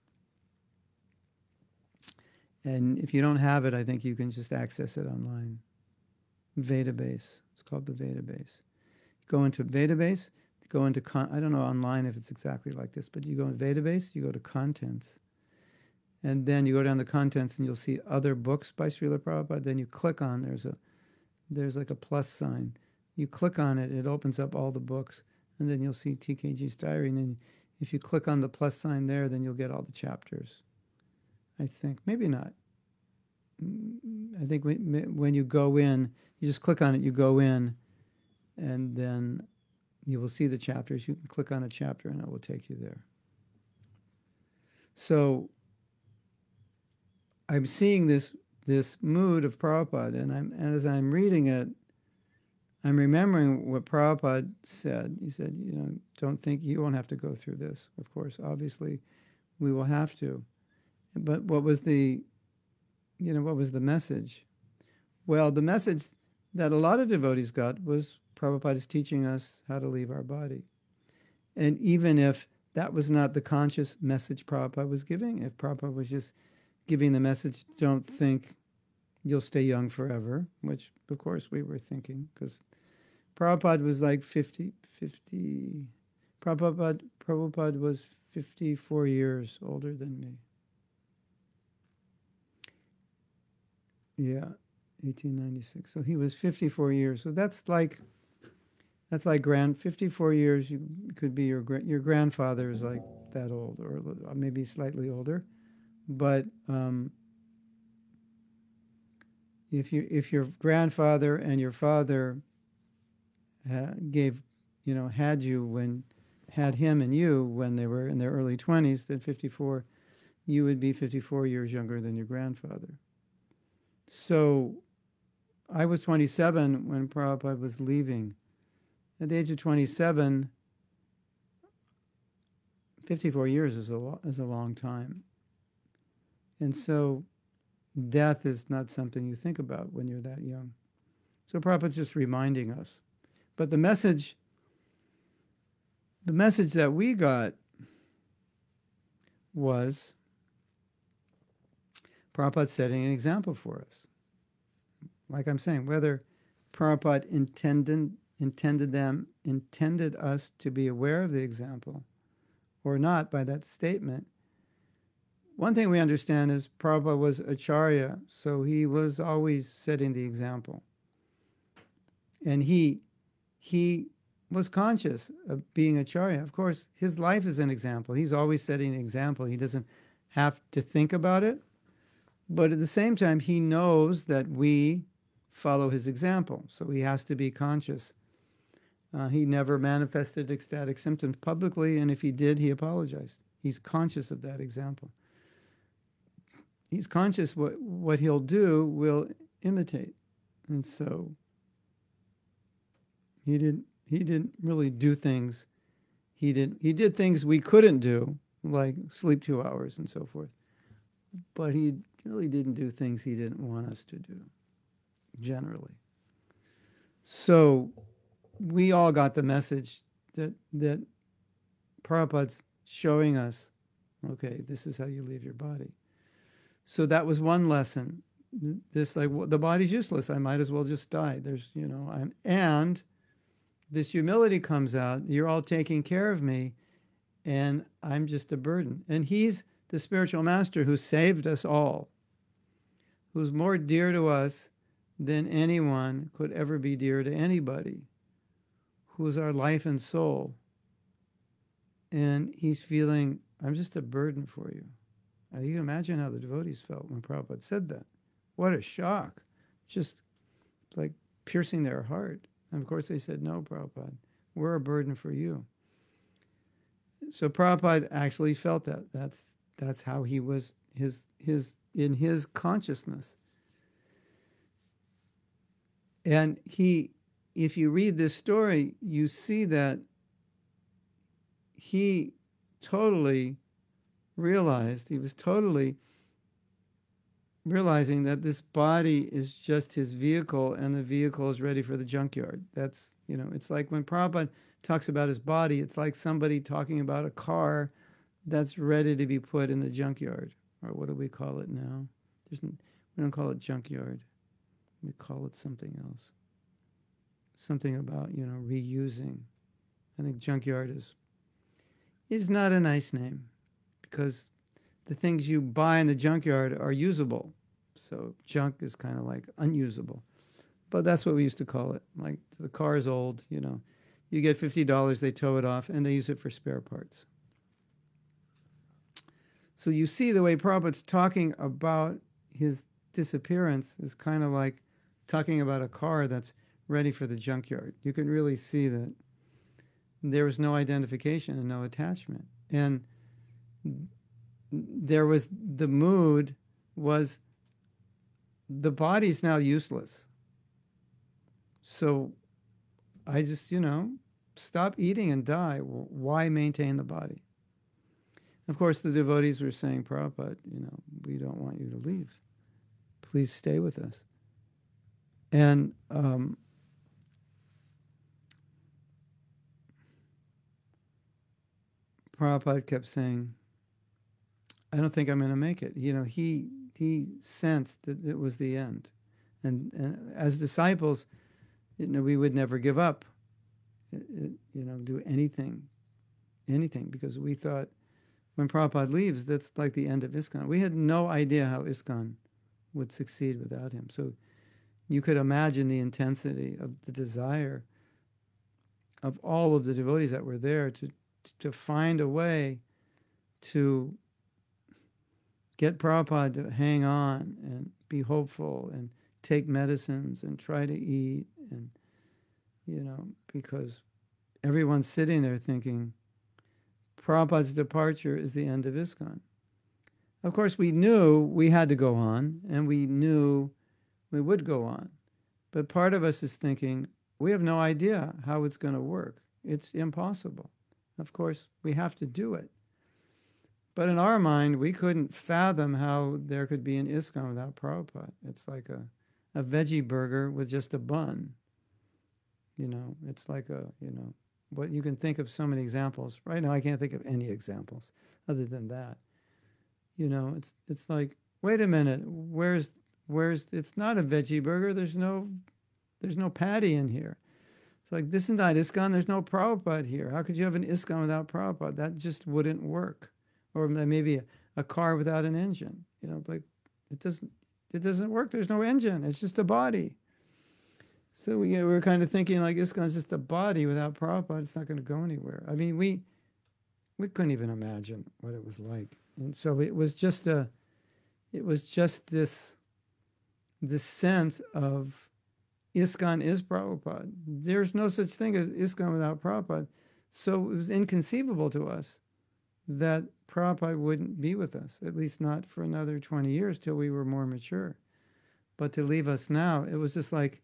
And if you don't have it, I think you can just access it online. Vedabase. It's called the Vedabase. You go into Vedabase, go into, I don't know online if it's exactly like this, but you go in Vedabase, you go to Contents. And then you go down the Contents and you'll see Other Books by Srila Prabhupada. Then you click on, there's like a plus sign. You click on it, it opens up all the books. And then you'll see TKG's Diary. And then if you click on the plus sign there, then you'll get all the chapters. I think. Maybe not. I think when you go in, you just click on it, you go in, and then you will see the chapters. You can click on a chapter and it will take you there. So I'm seeing this mood of Prabhupada, and as I'm reading it, I'm remembering what Prabhupada said. He said, you know, don't think you won't have to go through this. Of course, obviously, we will have to. But what was the, you know, what was the message? Well, the message that a lot of devotees got was Prabhupada's teaching us how to leave our body. And even if that was not the conscious message Prabhupada was giving, if Prabhupada was just giving the message, don't think you'll stay young forever, which, of course, we were thinking, because Prabhupada was like 50. Prabhupada was 54 years older than me. Yeah, 1896. So he was 54 years. So that's like 54 years. You could be your grandfather is like that old, or maybe slightly older. But if your grandfather and your father had him and you when they were in their early 20s, then 54, you would be 54 years younger than your grandfather. So I was 27 when Prabhupada was leaving. At the age of 27, 54 years is a long time. And so death is not something you think about when you're that young. So Prabhupada's just reminding us. But the message that we got was Prabhupada setting an example for us. Like I'm saying, whether Prabhupada intended us to be aware of the example or not by that statement, one thing we understand is Prabhupada was Acharya, so he was always setting the example. And he was conscious of being Acharya. Of course, his life is an example. He's always setting an example. He doesn't have to think about it. But at the same time, he knows that we follow his example, so he has to be conscious. He never manifested ecstatic symptoms publicly, and if he did, he apologized. He's conscious of that example. He's conscious what he'll do will imitate, and so he didn't really do things. He did things we couldn't do, like sleep 2 hours and so forth. But he really didn't do things he didn't want us to do, generally. So we all got the message that Prabhupada's showing us, okay, this is how you leave your body. So that was one lesson. This, like, well, the body's useless. I might as well just die. There's, you know, and this humility comes out. You're all taking care of me, and I'm just a burden. And he's the spiritual master who saved us all, who's more dear to us than anyone could ever be dear to anybody, who's our life and soul. And he's feeling, I'm just a burden for you. Now, you can imagine how the devotees felt when Prabhupada said that. What a shock. Just like piercing their heart. And of course they said, no, Prabhupada, we're a burden for you. So Prabhupada actually felt that. That's how he was, in his consciousness. And if you read this story, you see that he totally realized, he was totally realizing that this body is just his vehicle and the vehicle is ready for the junkyard. That's, you know, it's like when Prabhupada talks about his body, it's like somebody talking about a car that's ready to be put in the junkyard. Or what do we call it now? We don't call it junkyard. We call it something else. something about, you know, reusing. I think junkyard is not a nice name, because the things you buy in the junkyard are usable. So junk is kind of like unusable. But that's what we used to call it. Like, the car is old, you know. You get $50, they tow it off, and they use it for spare parts. So you see the way Prabhupada's talking about his disappearance is kind of like talking about a car that's ready for the junkyard. You can really see that there was no identification and no attachment. And there was, the mood was, the body's now useless. So I just, you know, stop eating and die. Why maintain the body? Of course, the devotees were saying, Prabhupada, you know, we don't want you to leave. Please stay with us. And Prabhupada kept saying, I don't think I'm going to make it. You know, he sensed that it was the end. And as disciples, you know, we would never give up, you know, do anything, because we thought when Prabhupada leaves, that's like the end of ISKCON. We had no idea how ISKCON would succeed without him. So you could imagine the intensity of the desire of all of the devotees that were there to find a way to get Prabhupada to hang on and be hopeful and take medicines and try to eat. And, you know, because everyone's sitting there thinking, Prabhupada's departure is the end of ISKCON. Of course, we knew we had to go on, and we knew we would go on. But part of us is thinking, we have no idea how it's going to work. It's impossible. Of course, we have to do it. But in our mind, we couldn't fathom how there could be an ISKCON without Prabhupada. It's like a veggie burger with just a bun. You know, it's like a, you know, what you can think of so many examples. Right now, I can't think of any examples other than that. You know, it's like, wait a minute, where's, it's not a veggie burger. There's no patty in here. It's like, this is not ISKCON. There's no Prabhupada here. How could you have an ISKCON without Prabhupada? That just wouldn't work. Or maybe a car without an engine. You know, like, it doesn't work. There's no engine. It's just a body. So we were kind of thinking, like, ISKCON's just a body without Prabhupada. It's not going to go anywhere. I mean, we couldn't even imagine what it was like. And so it was just this sense of ISKCON is Prabhupada. There's no such thing as ISKCON without Prabhupada. So it was inconceivable to us that Prabhupada wouldn't be with us, at least not for another 20 years till we were more mature. But to leave us now, it was just like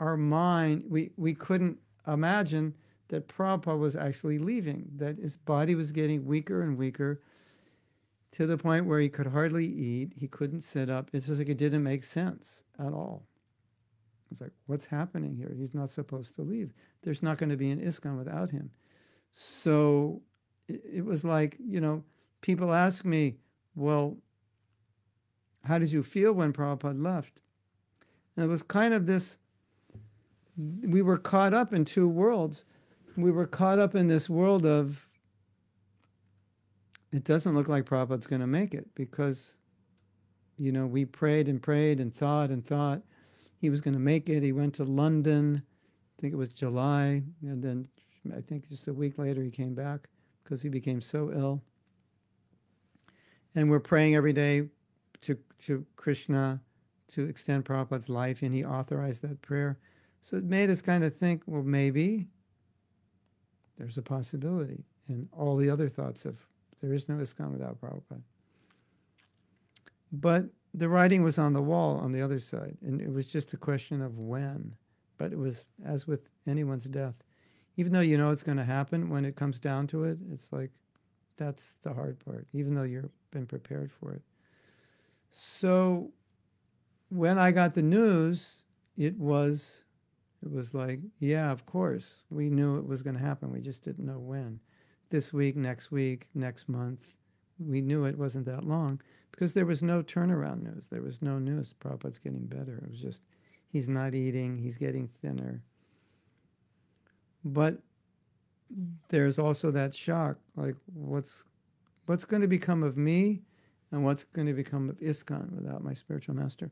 our mind, we couldn't imagine that Prabhupada was actually leaving, that his body was getting weaker and weaker to the point where he could hardly eat, he couldn't sit up. It's just like it didn't make sense at all. It's like, what's happening here? He's not supposed to leave. There's not going to be an ISKCON without him. So it was like, you know, people ask me, well, how did you feel when Prabhupada left? And it was kind of this, we were caught up in two worlds. We were caught up in this world of, it doesn't look like Prabhupada's going to make it, because, you know, we prayed and prayed and thought he was going to make it. He went to London, I think it was July, and then I think just a week later he came back, because he became so ill. And we're praying every day to Krishna to extend Prabhupada's life, and he authorized that prayer. So it made us kind of think, well, maybe there's a possibility. And all the other thoughts of, there is no ISKCON without Prabhupada. But the writing was on the wall on the other side, and it was just a question of when. But it was, as with anyone's death, even though you know it's going to happen, when it comes down to it, it's like, that's the hard part, even though you've been prepared for it. So when I got the news, it was like, yeah, of course, we knew it was going to happen. We just didn't know when. This week, next month, we knew it wasn't that long, because there was no turnaround news. There was no news. Prabhupada's getting better. It was just, he's not eating, he's getting thinner. But there's also that shock, like what's going to become of me and what's going to become of ISKCON without my spiritual master?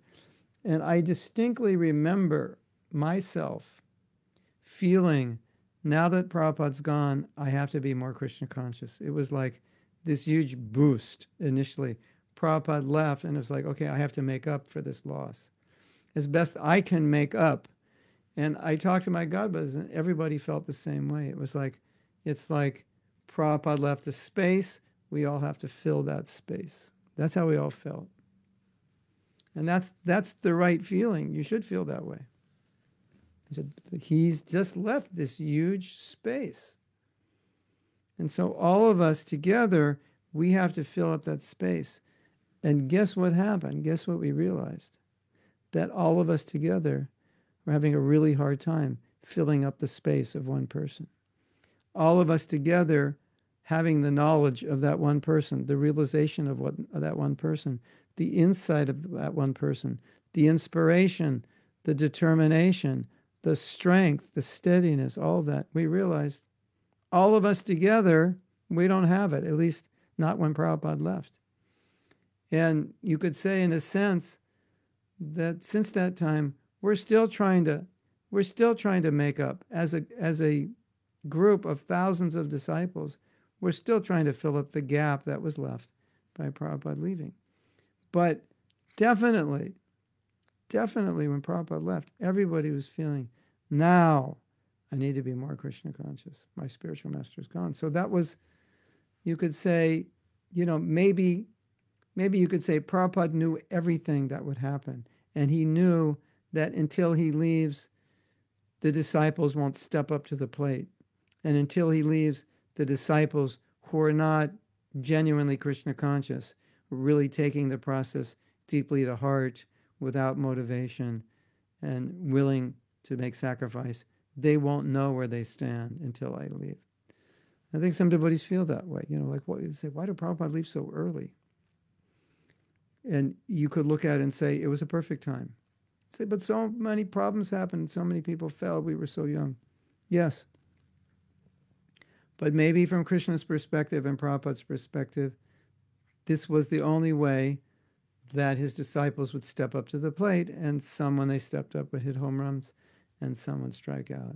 And I distinctly remember myself feeling, now that Prabhupada's gone, I have to be more Krishna conscious. It was like this huge boost initially. Prabhupada left and it was like, okay, I have to make up for this loss as best I can make up. And I talked to my Godbrothers and everybody felt the same way. It was like, it's like Prabhupada left a space. We all have to fill that space. That's how we all felt. And that's the right feeling. You should feel that way. He's just left this huge space. And so all of us together, we have to fill up that space. And guess what happened? Guess what we realized? That all of us together were having a really hard time filling up the space of one person. All of us together having the knowledge of that one person, the realization of that one person, the insight of that one person, the inspiration, the determination, the strength, the steadiness, all of that. We realized all of us together, we don't have it, at least not when Prabhupada left. And you could say in a sense that since that time, we're still trying to make up as a group of thousands of disciples. We're still trying to fill up the gap that was left by Prabhupada leaving. But definitely, definitely when Prabhupada left, everybody was feeling, now I need to be more Krishna conscious. My spiritual master is gone. So that was, you could say, you know, maybe you could say Prabhupada knew everything that would happen. And he knew that until he leaves, the disciples won't step up to the plate. And until he leaves, the disciples who are not genuinely Krishna conscious, really taking the process deeply to heart, without motivation and willing to make sacrifice, they won't know where they stand until I leave. I think some devotees feel that way. You know, like, what, you say, why did Prabhupada leave so early? And you could look at it and say, it was a perfect time. Say, but so many problems happened, so many people fell, we were so young. Yes. But maybe from Krishna's perspective and Prabhupada's perspective, this was the only way that his disciples would step up to the plate, and some, when they stepped up, would hit home runs, and some would strike out.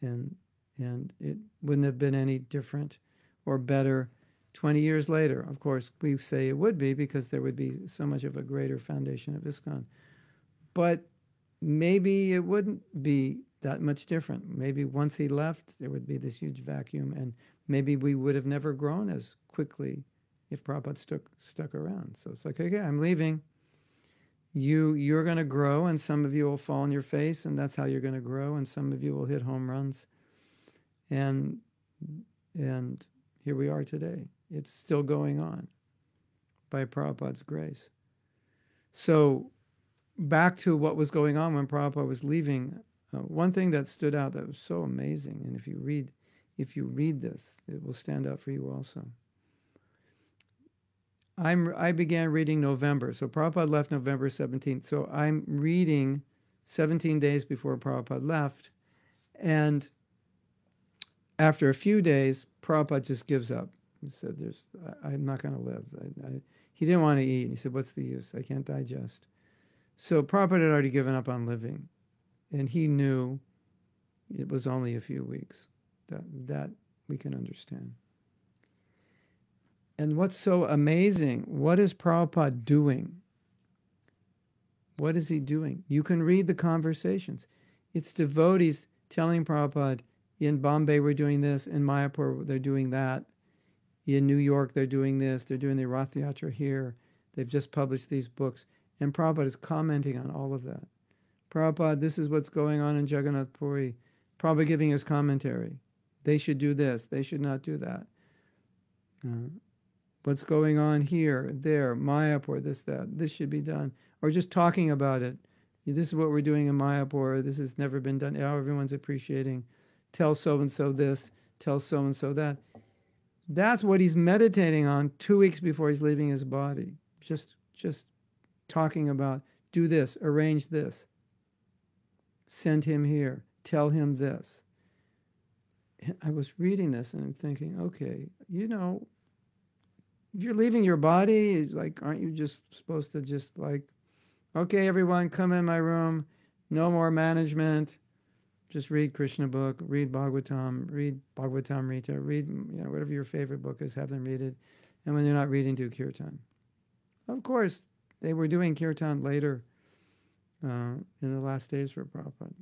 And it wouldn't have been any different or better 20 years later. Of course, we say it would be because there would be so much of a greater foundation of ISKCON. But maybe it wouldn't be that much different. Maybe once he left, there would be this huge vacuum, and maybe we would have never grown as quickly if Prabhupada stuck around. So it's like, okay, I'm leaving. You're going to grow, and some of you will fall on your face, and that's how you're going to grow, and some of you will hit home runs. And here we are today. It's still going on by Prabhupada's grace. So back to what was going on when Prabhupada was leaving, one thing that stood out that was so amazing, and if you read this, it will stand out for you also. I began reading November. So Prabhupada left November 17th. So I'm reading 17 days before Prabhupada left. And after a few days, Prabhupada just gives up. He said, I'm not going to live. He didn't want to eat. And he said, what's the use? I can't digest. So Prabhupada had already given up on living. And he knew it was only a few weeks. That we can understand. And what's so amazing, what is Prabhupada doing? What is he doing? You can read the conversations. It's devotees telling Prabhupada, in Bombay we're doing this, in Mayapur they're doing that, in New York they're doing this, they're doing the Rath Yatra here, they've just published these books. And Prabhupada is commenting on all of that. Prabhupada, this is what's going on in Jagannath Puri. Prabhupada giving his commentary. They should do this, they should not do that. What's going on here, there, Mayapur, this, that, this should be done. Or just talking about it. This is what we're doing in Mayapur. This has never been done. Now everyone's appreciating. Tell so-and-so this, tell so-and-so that. That's what he's meditating on 2 weeks before he's leaving his body. Just talking about, do this, arrange this. Send him here, tell him this. I was reading this and I'm thinking, okay, you know, you're leaving your body, like, aren't you just supposed to just like, okay, everyone come in my room, no more management, just read Krishna book, read Bhagavatam Rita, read, you know, whatever your favorite book is, have them read it. And when they're not reading, do Kirtan. Of course, they were doing Kirtan later in the last days for Prabhupada.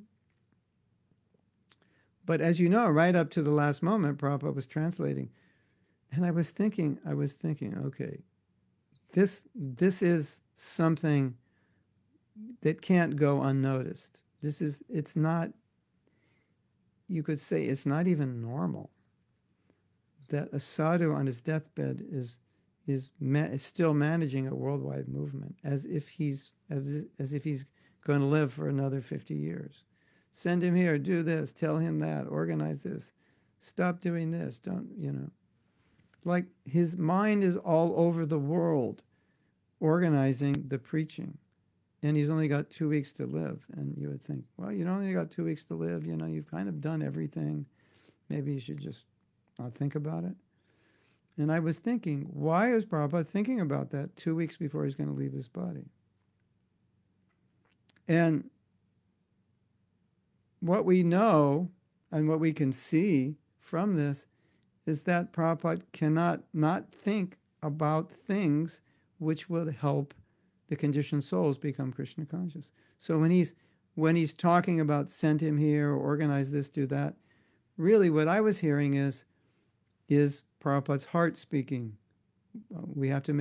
But as you know, right up to the last moment, Prabhupada was translating. And I was thinking, okay, this is something that can't go unnoticed. It's not, you could say it's not even normal that a sadhu on his deathbed is still managing a worldwide movement as if he's going to live for another 50 years. Send him here, do this, tell him that, organize this, stop doing this, don't, you know. Like his mind is all over the world organizing the preaching. And he's only got 2 weeks to live. And you would think, well, you only got 2 weeks to live. You know, you've kind of done everything. Maybe you should just not think about it. And I was thinking, why is Prabhupada thinking about that 2 weeks before he's going to leave his body? And what we know and what we can see from this is that Prabhupada cannot not think about things which will help the conditioned souls become Krishna conscious. So when he's talking about send him here, or organize this, do that, really what I was hearing is Prabhupada's heart speaking. We have to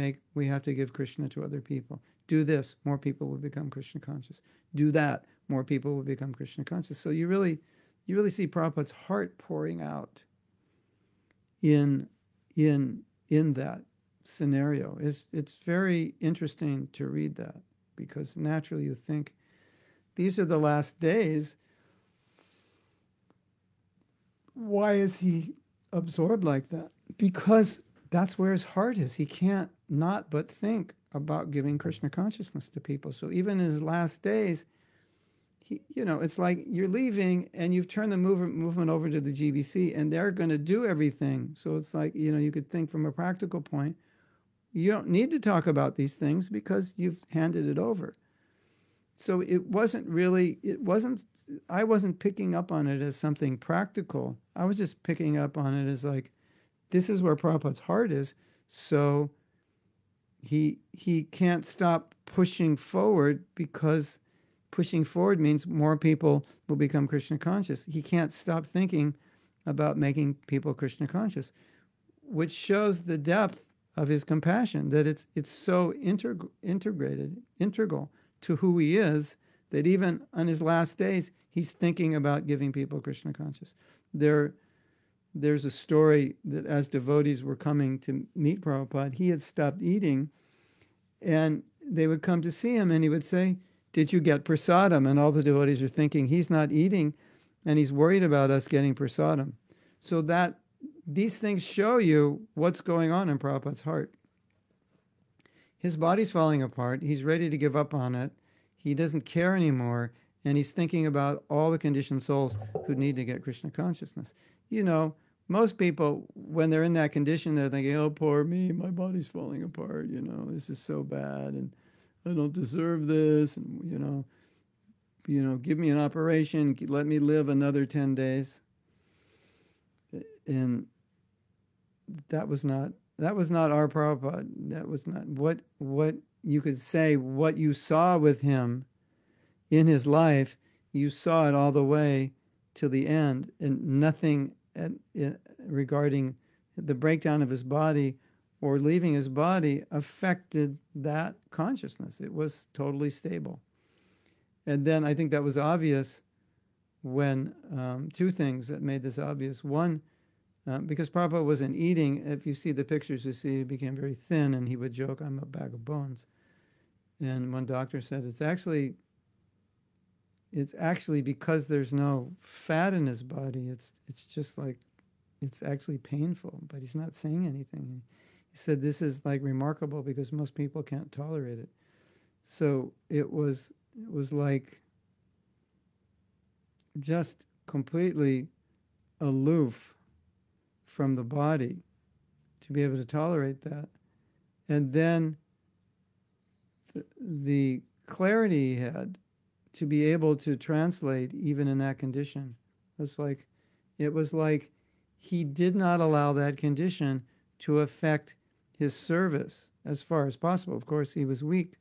give Krishna to other people. Do this, more people will become Krishna conscious. Do that, more people will become Krishna conscious. So you really see Prabhupada's heart pouring out in that scenario. It's very interesting to read that, because naturally you think these are the last days. Why is he absorbed like that? Because that's where his heart is. He can't not but think about giving Krishna consciousness to people. So even in his last days, you know, it's like you're leaving and you've turned the movement over to the GBC and they're going to do everything. So it's like, you know, you could think from a practical point, you don't need to talk about these things because you've handed it over. So I wasn't picking up on it as something practical. I was just picking up on it as like, this is where Prabhupada's heart is. So he can't stop pushing forward, because pushing forward means more people will become Krishna conscious. He can't stop thinking about making people Krishna conscious, which shows the depth of his compassion, that it's so integral to who he is, that even on his last days, he's thinking about giving people Krishna conscious. There's a story that as devotees were coming to meet Prabhupada, he had stopped eating, and they would come to see him, and he would say, "Did you get prasadam?" And all the devotees are thinking, he's not eating and he's worried about us getting prasadam. So that these things show you what's going on in Prabhupada's heart. His body's falling apart. He's ready to give up on it. He doesn't care anymore. And he's thinking about all the conditioned souls who need to get Krishna consciousness. You know, most people, when they're in that condition, they're thinking, oh, poor me, my body's falling apart. You know, this is so bad. And I don't deserve this, and you know, give me an operation, let me live another 10 days. And that was not our Prabhupada. That was not what you could say, what you saw with him in his life, you saw it all the way till the end, and nothing regarding the breakdown of his body or leaving his body affected that consciousness. It was totally stable. And then I think that was obvious when, two things that made this obvious. One, because Prabhupada wasn't eating, if you see the pictures, you see he became very thin and he would joke, I'm a bag of bones. And one doctor said, it's actually because there's no fat in his body, it's just like, it's actually painful, but he's not saying anything. He said, this is like remarkable because most people can't tolerate it. So it was like just completely aloof from the body to be able to tolerate that. And then the clarity he had to be able to translate even in that condition. It was like he did not allow that condition to affect his service as far as possible. Of course, he was weak,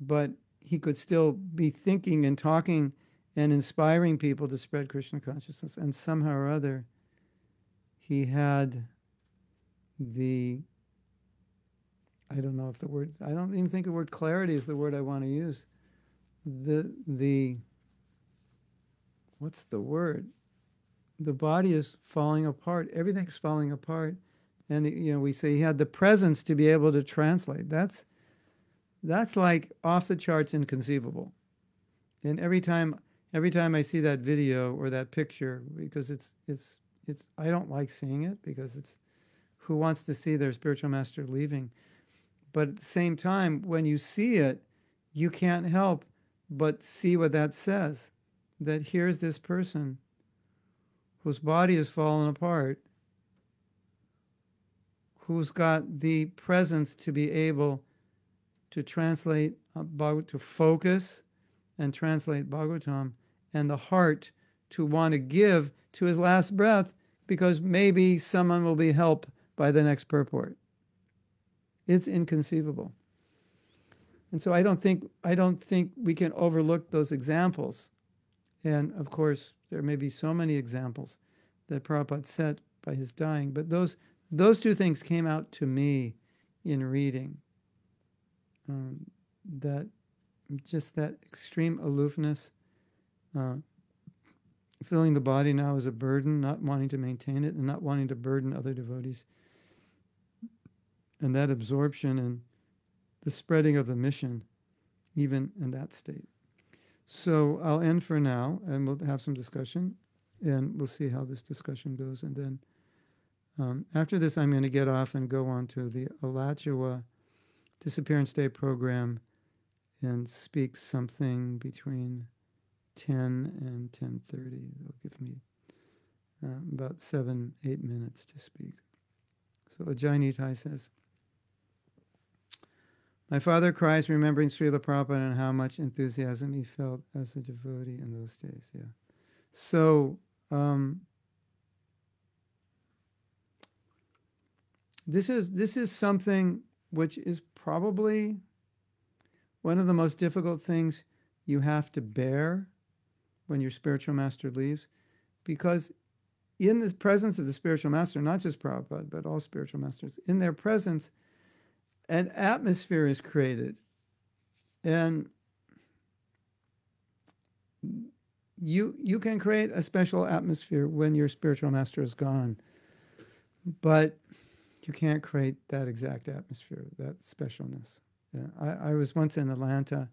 but he could still be thinking and talking and inspiring people to spread Krishna consciousness. And somehow or other, he had the, I don't even think the word clarity is the word I want to use. What's the word? The body is falling apart. Everything's falling apart. And, you know, we say he had the presence to be able to translate. That's like off the charts inconceivable. And every time I see that video or that picture, because it's I don't like seeing it, because it's, who wants to see their spiritual master leaving? But at the same time, when you see it, you can't help but see what that says, that here's this person whose body is fallen apart, who's got the presence to be able to translate, to focus and translate Bhagavatam, and the heart to want to give to his last breath, because maybe someone will be helped by the next purport. It's inconceivable. And so I don't think we can overlook those examples. And of course, there may be so many examples that Prabhupada set by his dying, but those two things came out to me in reading. That extreme aloofness, feeling the body now as a burden, not wanting to maintain it, and not wanting to burden other devotees. And that absorption and the spreading of the mission, even in that state. So I'll end for now, and we'll have some discussion, and we'll see how this discussion goes. And then after this, I'm going to get off and go on to the Alachua Disappearance Day program and speak something between 10 and 10:30. It'll give me about 7-8 minutes to speak. So Ajay Nitai says, my father cries remembering Srila Prabhupada and how much enthusiasm he felt as a devotee in those days. Yeah. So this is something which is probably one of the most difficult things you have to bear when your spiritual master leaves, because in the presence of the spiritual master, not just Prabhupada, but all spiritual masters, in their presence, an atmosphere is created. And you can create a special atmosphere when your spiritual master is gone, but you can't create that exact atmosphere, that specialness. Yeah. I was once in Atlanta.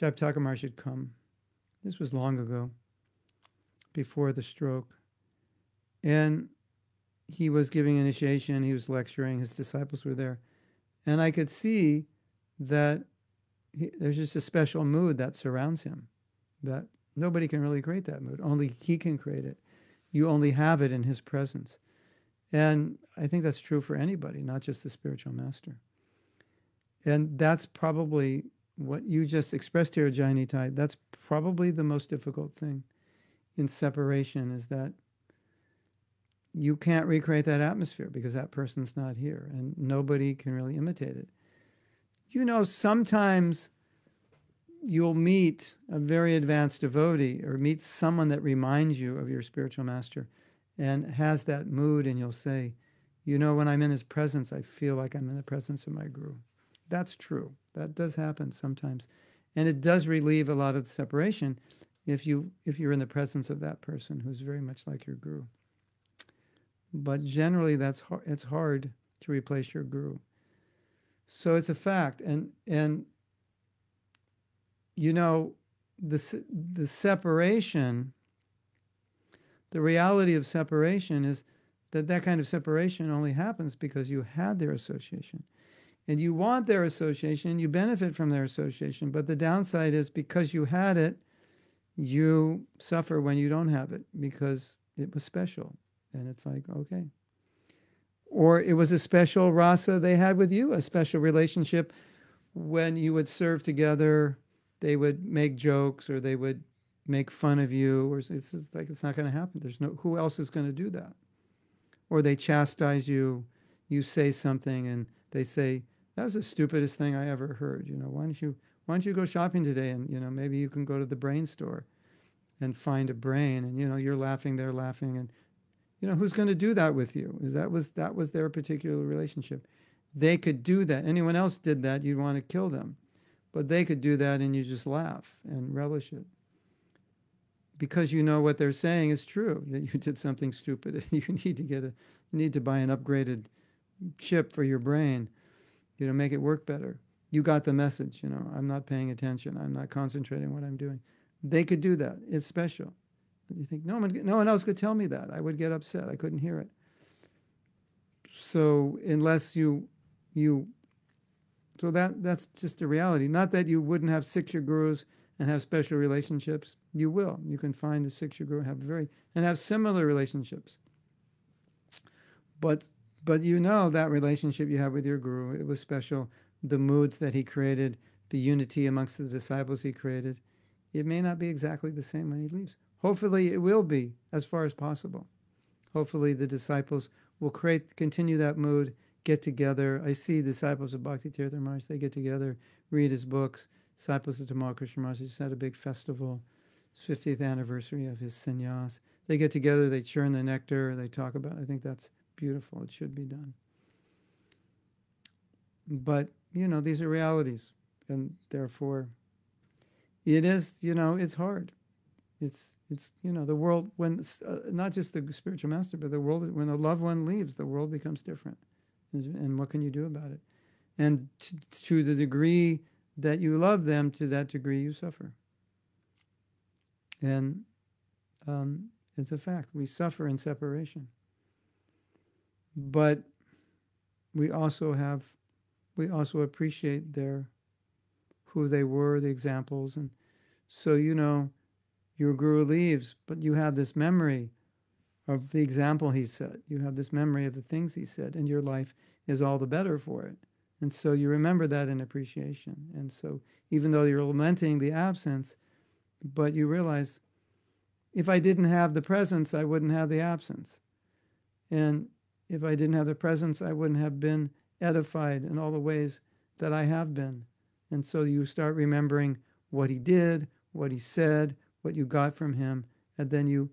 Jap Thakur Maharaj had come. This was long ago, before the stroke. And he was giving initiation. He was lecturing. His disciples were there. And I could see that there's just a special mood that surrounds him, that nobody can really create that mood. Only he can create it. You only have it in his presence. And I think that's true for anybody, not just the spiritual master. And that's probably what you just expressed here, Ajay Nitai. That's probably the most difficult thing in separation, is that you can't recreate that atmosphere because that person's not here and nobody can really imitate it. You know, sometimes you'll meet a very advanced devotee or meet someone that reminds you of your spiritual master and has that mood, and you'll say, you know, when I'm in his presence, I feel like I'm in the presence of my guru. That's true. That does happen sometimes. And it does relieve a lot of the separation if you're in the presence of that person who's very much like your guru. But generally, it's hard to replace your guru. So it's a fact. And you know, the separation, the reality of separation is that kind of separation only happens because you had their association. And you want their association, you benefit from their association, but the downside is, because you had it, you suffer when you don't have it, because it was special. And it's like, okay, Or it was a special rasa they had with you, a special relationship. When you would serve together, they would make jokes or they would make fun of you. Or it's like, it's not going to happen. There's no, who else is going to do that? Or they chastise you. You say something and they say, that was the stupidest thing I ever heard. You know, why don't you go shopping today? And, you know, maybe you can go to the brain store and find a brain. And, you know, you're laughing, they're laughing. And, you know, who's going to do that with you? That was their particular relationship. They could do that. Anyone else did that, you'd want to kill them. But they could do that and you just laugh and relish it. Because you know what they're saying is true, that you did something stupid and you need to buy an upgraded chip for your brain, you know, make it work better. You got the message, you know, I'm not paying attention, I'm not concentrating on what I'm doing. They could do that. It's special. You think, no one else could tell me that. I would get upset. I couldn't hear it. So unless that's just a reality. Not that you wouldn't have Siksha Gurus and have special relationships. You will. You can find a Siksha Guru and have similar relationships. But you know that relationship you have with your Guru, it was special. The moods that he created, the unity amongst the disciples he created, it may not be exactly the same when he leaves. Hopefully it will be, as far as possible. Hopefully the disciples will continue that mood, get together. I see disciples of Bhakti Tirtha Maharaj, they get together, read his books. Disciples of Tamal Krishna Maharaj just had a big festival, his 50th anniversary of his sannyas. They get together, they churn the nectar, they talk about it. I think that's beautiful. It should be done. But, you know, these are realities. And therefore, it is, you know, it's hard. It's you know, the world, when not just the spiritual master, but the world, when a loved one leaves, the world becomes different. And what can you do about it? And to the degree that you love them, to that degree you suffer. And it's a fact. We suffer in separation. But we also appreciate who they were, the examples. And so, you know, your guru leaves, but you have this memory of the example he set. You have this memory of the things he said, and your life is all the better for it. And so you remember that in appreciation. And so even though you're lamenting the absence, but you realize, if I didn't have the presence, I wouldn't have the absence. And if I didn't have the presence, I wouldn't have been edified in all the ways that I have been. And so you start remembering what he did, what he said, what you got from him, and then you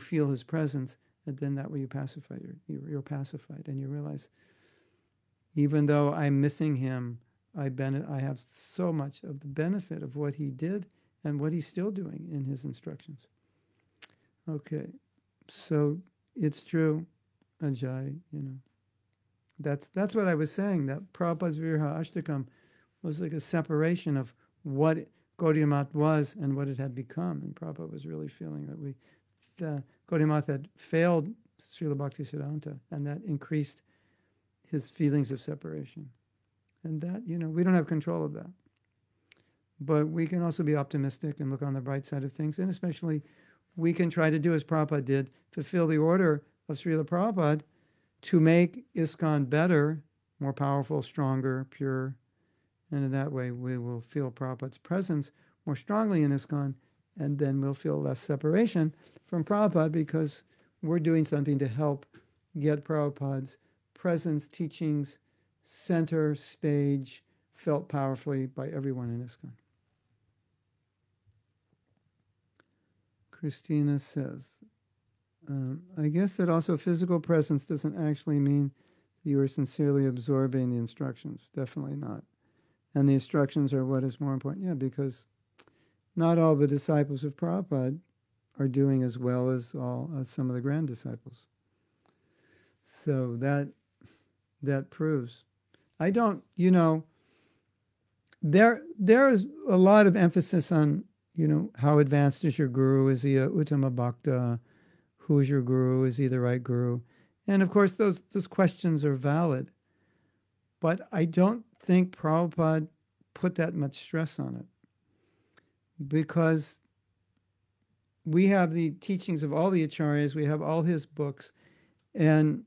feel his presence, and then that way you pacify, you're pacified, and you realize, even though I'm missing him, I have so much of the benefit of what he did and what he's still doing in his instructions. Okay, so it's true, Ajay, you know. That's what I was saying, that Prabhupada's Viraha Ashtakam was like a separation of what Gaudiya Math was and what it had become. And Prabhupada was really feeling that Gaudiya Math had failed Srila Bhaktisiddhanta, and that increased his feelings of separation. And that, you know, we don't have control of that. But we can also be optimistic and look on the bright side of things. And especially, we can try to do as Prabhupada did, fulfill the order of Srila Prabhupada to make ISKCON better, more powerful, stronger, pure. And in that way, we will feel Prabhupada's presence more strongly in ISKCON. And then we'll feel less separation from Prabhupada, because we're doing something to help get Prabhupada's presence, teachings, center, stage, felt powerfully by everyone in ISKCON. Christina says, I guess that also physical presence doesn't actually mean that you are sincerely absorbing the instructions. Definitely not. And the instructions are what is more important. Yeah, because not all the disciples of Prabhupada are doing as well as some of the grand disciples. So that proves. I don't, you know, there is a lot of emphasis on, you know, how advanced is your guru? Is he a Uttama Bhakta? Who is your guru? Is he the right guru? And of course, those questions are valid. But I don't think Prabhupada put that much stress on it, because we have the teachings of all the Acharyas, we have all his books, and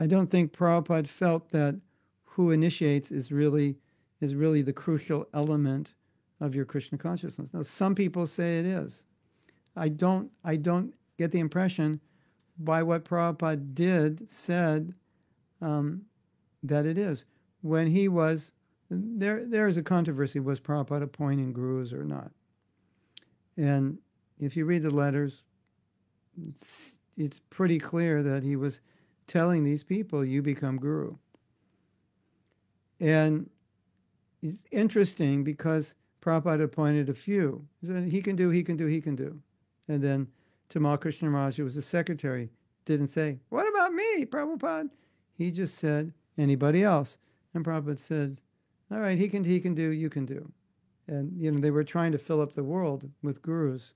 I don't think Prabhupada felt that who initiates is really the crucial element of your Krishna consciousness. Now, some people say it is. I don't get the impression by what Prabhupada said that it is. When he was, there is a controversy, was Prabhupada appointing gurus or not? And if you read the letters, it's pretty clear that he was telling these people, you become guru. And it's interesting because Prabhupada appointed a few. He said, he can do. And then Tamal Krishna Maharaj, who was the secretary, didn't say, what about me, Prabhupada? He just said, anybody else? And Prabhupada said, all right, he can do, you can do. And, you know, they were trying to fill up the world with gurus.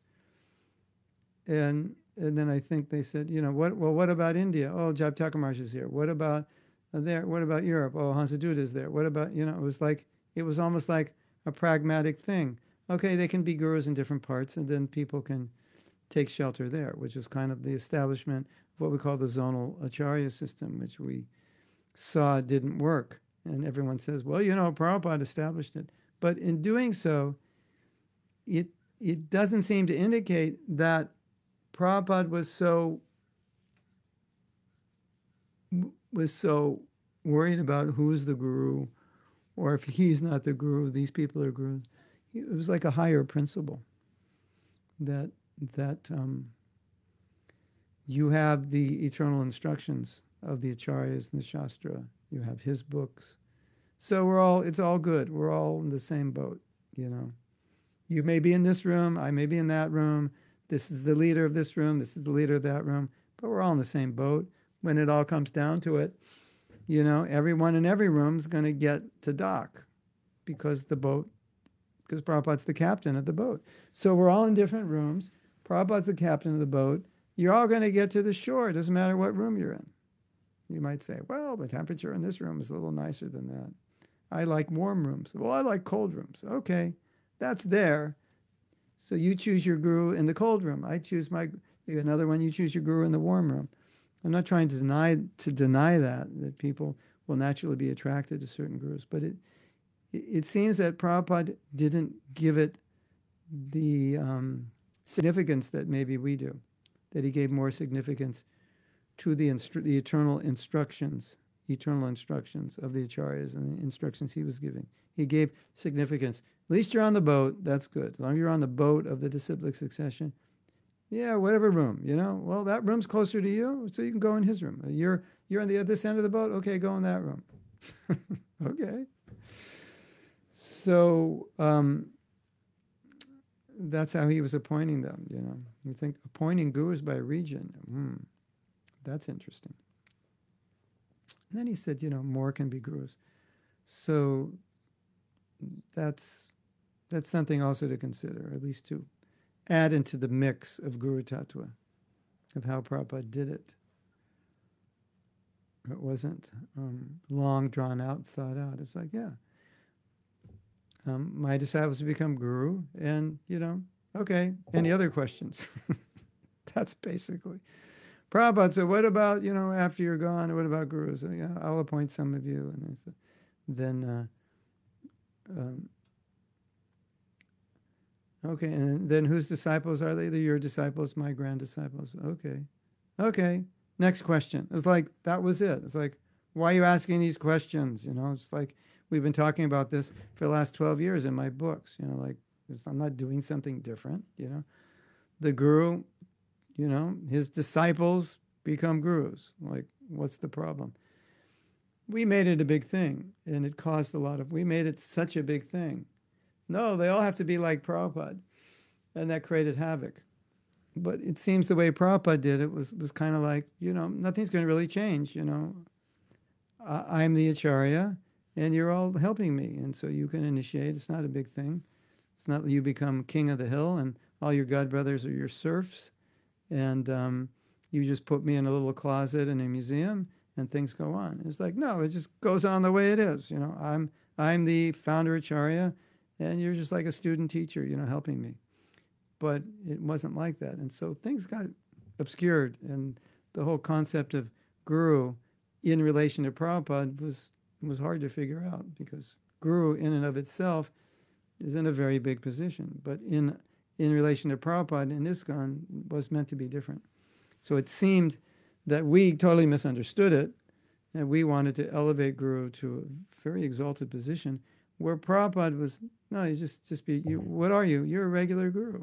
And then I think they said, you know, what about India? Oh, Jab Thakur Maharaj is here. What about there? What about Europe? Oh, Hansaduta is there. What about, you know, it was almost like a pragmatic thing. Okay, they can be gurus in different parts, and then people can take shelter there, which is kind of the establishment of what we call the zonal acharya system, which we saw didn't work. And everyone says, well, you know, Prabhupada established it. But in doing so, it doesn't seem to indicate that Prabhupada was so worried about who's the guru, or if he's not the guru, these people are gurus. It was like a higher principle that you have the eternal instructions of the acharyas and the shastra. You have his books. So it's all good. We're all in the same boat, you know. You may be in this room, I may be in that room. This is the leader of this room, this is the leader of that room, but we're all in the same boat. When it all comes down to it, you know, everyone in every room is going to get to dock because Prabhupada's the captain of the boat. So we're all in different rooms. Prabhupada's the captain of the boat. You're all going to get to the shore. It doesn't matter what room you're in. You might say, well, the temperature in this room is a little nicer than that. I like warm rooms. Well, I like cold rooms. Okay, that's there. So you choose your guru in the cold room. I choose another one. You choose your guru in the warm room. I'm not trying to deny that people will naturally be attracted to certain gurus, but it seems that Prabhupada didn't give it the significance that maybe we do, that he gave more significance to the eternal instructions of the acharyas and the instructions he was giving. He gave significance. At least you're on the boat, that's good. As long as you're on the boat of the disciplic succession, yeah, whatever room, you know. Well, that room's closer to you, so you can go in his room. You're on the other end of the boat. Okay, go in that room. Okay. So that's how he was appointing them. You know, you think appointing gurus by region. That's interesting. And then he said, you know, more can be gurus. So that's something also to consider, or at least to add into the mix of Guru Tattva, of how Prabhupada did it. It wasn't long, drawn out, thought out. It's like, yeah, my disciples have become guru, and, you know, okay, any other questions? That's basically. Prabhupada said, what about, you know, after you're gone, what about gurus? So, yeah, I'll appoint some of you. And okay, and then whose disciples are they? They're your disciples, my grand disciples. Okay, next question. It's like, that was it. It's like, why are you asking these questions? You know, it's like, we've been talking about this for the last 12 years in my books. You know, like, I'm not doing something different, you know. The guru, you know, his disciples become gurus. Like, what's the problem? We made it a big thing, and it caused we made it such a big thing. No, they all have to be like Prabhupada, and that created havoc. But it seems the way Prabhupada did it was kind of like, you know, nothing's going to really change, you know. I'm the acharya, and you're all helping me, and so you can initiate. It's not a big thing. It's not that you become king of the hill, and all your god brothers are your serfs, and you just put me in a little closet in a museum, and things go on. It's like, no, it just goes on the way it is, you know. I'm the founder acharya, and you're just like a student teacher, you know, helping me. But it wasn't like that. And so things got obscured. And the whole concept of guru in relation to Prabhupada was hard to figure out, because Guru in and of itself is in a very big position, but in relation to Prabhupada in ISKCON was meant to be different. So it seemed that we totally misunderstood it, and we wanted to elevate Guru to a very exalted position, where Prabhupada was, no, you just be, you, what are you? You're a regular Guru.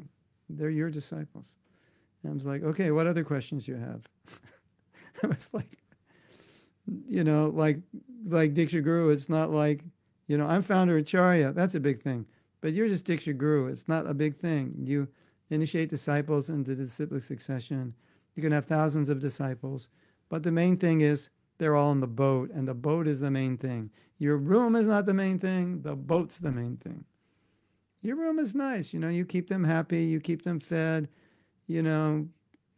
They're your disciples. And I was like, okay, what other questions do you have? I was like, you know, like Diksha Guru, it's not like, you know, I'm Founder Acharya, that's a big thing. But you're just Diksha Guru, it's not a big thing. You initiate disciples into disciplic succession. You can have thousands of disciples. But the main thing is they're all in the boat, and the boat is the main thing. Your room is not the main thing, the boat's the main thing. Your room is nice, you know, you keep them happy, you keep them fed, you know,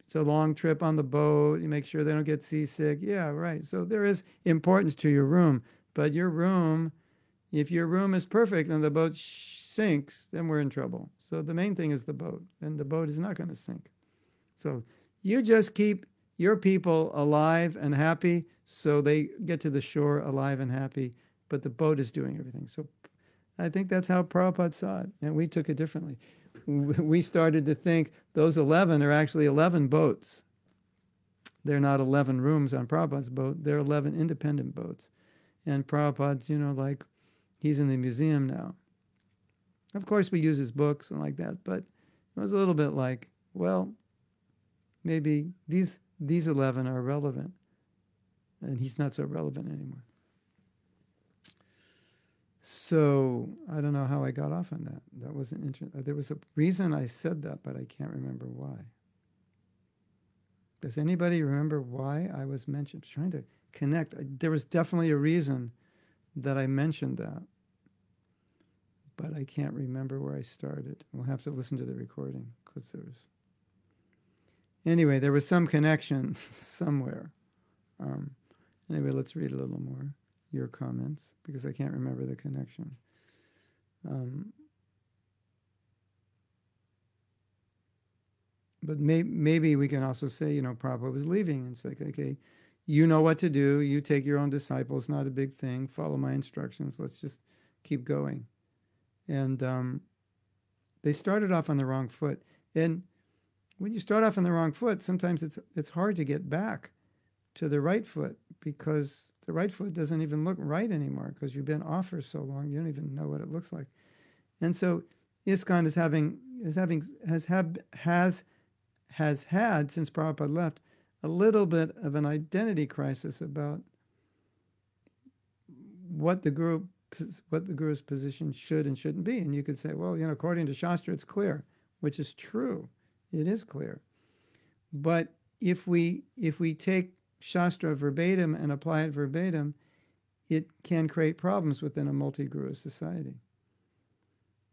it's a long trip on the boat, you make sure they don't get seasick. Yeah, right. So there is importance to your room, but your room, if your room is perfect and the boat sinks, then we're in trouble. So the main thing is the boat, and the boat is not going to sink. So you just keep your people alive and happy so they get to the shore alive and happy, but the boat is doing everything. So I think that's how Prabhupada saw it, and we took it differently. We started to think those 11 are actually 11 boats. They're not 11 rooms on Prabhupada's boat. They're 11 independent boats. And Prabhupada's, you know, like, he's in the museum now. Of course, we use his books and like that, but it was a little bit like, well, maybe these 11 are relevant, and he's not so relevant anymore. So I don't know how I got off on that. That wasn't interesting. There was a reason I said that, but I can't remember why. Does anybody remember why I was mentioned? I'm trying to connect. There was definitely a reason that I mentioned that, but I can't remember where I started. We'll have to listen to the recording, because there was. Anyway, there was some connection somewhere. Anyway, let's read a little more. Your comments, because I can't remember the connection. But maybe we can also say, you know, Prabhupada was leaving. It's like, okay, you know what to do. You take your own disciples, not a big thing. Follow my instructions. Let's just keep going. And they started off on the wrong foot. And when you start off on the wrong foot, sometimes it's hard to get back to the right foot, because the right foot doesn't even look right anymore, because you've been off for so long, you don't even know what it looks like. And so ISKCON has had, since Prabhupada left, a little bit of an identity crisis about what the guru's position should and shouldn't be. And you could say, well, you know, according to Shastra, it's clear, which is true. It is clear. But if we take Shastra verbatim and apply it verbatim, it can create problems within a multi-guru society.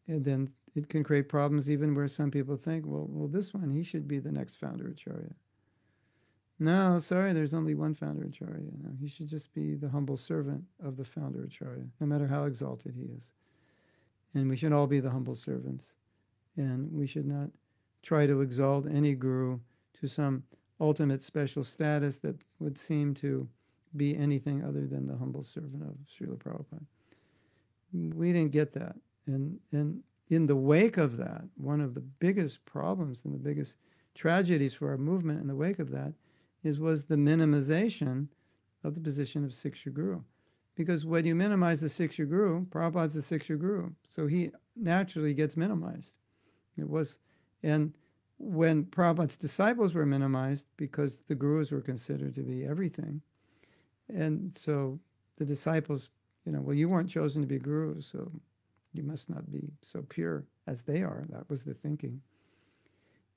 And then it can create problems even where some people think, well, this one, he should be the next Founder Acharya. No, sorry, there's only one Founder Acharya. No, he should just be the humble servant of the Founder Acharya, no matter how exalted he is. And we should all be the humble servants. And we should not try to exalt any guru to some ultimate special status that would seem to be anything other than the humble servant of Srila Prabhupada. We didn't get that. And in the wake of that, one of the biggest problems and the biggest tragedies for our movement in the wake of that was the minimization of the position of Siksha Guru. Because when you minimize the Siksha Guru, Prabhupada's the Siksha Guru, so he naturally gets minimized. When Prabhupada's disciples were minimized, because the gurus were considered to be everything. And so the disciples, you know, well, you weren't chosen to be gurus, so you must not be so pure as they are. That was the thinking.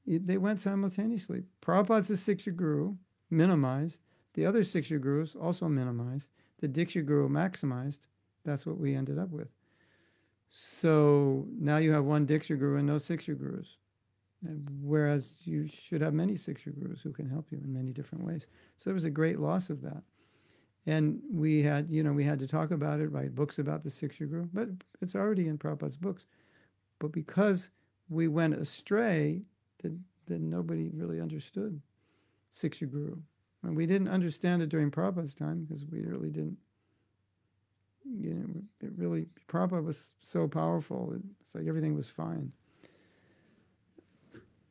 They went simultaneously. Prabhupada's the Siksha Guru, minimized. The other Siksha Gurus also minimized. The Diksha Guru maximized. That's what we ended up with. So now you have one Diksha Guru and no Siksha Gurus. Whereas you should have many Siksha Gurus who can help you in many different ways. So there was a great loss of that. And we had, you know, we had to talk about it, write books about the Siksha Guru, but it's already in Prabhupada's books. But because we went astray, then nobody really understood Siksha Guru. And we didn't understand it during Prabhupada's time because we really didn't, you know, it really, Prabhupada was so powerful, it's like everything was fine.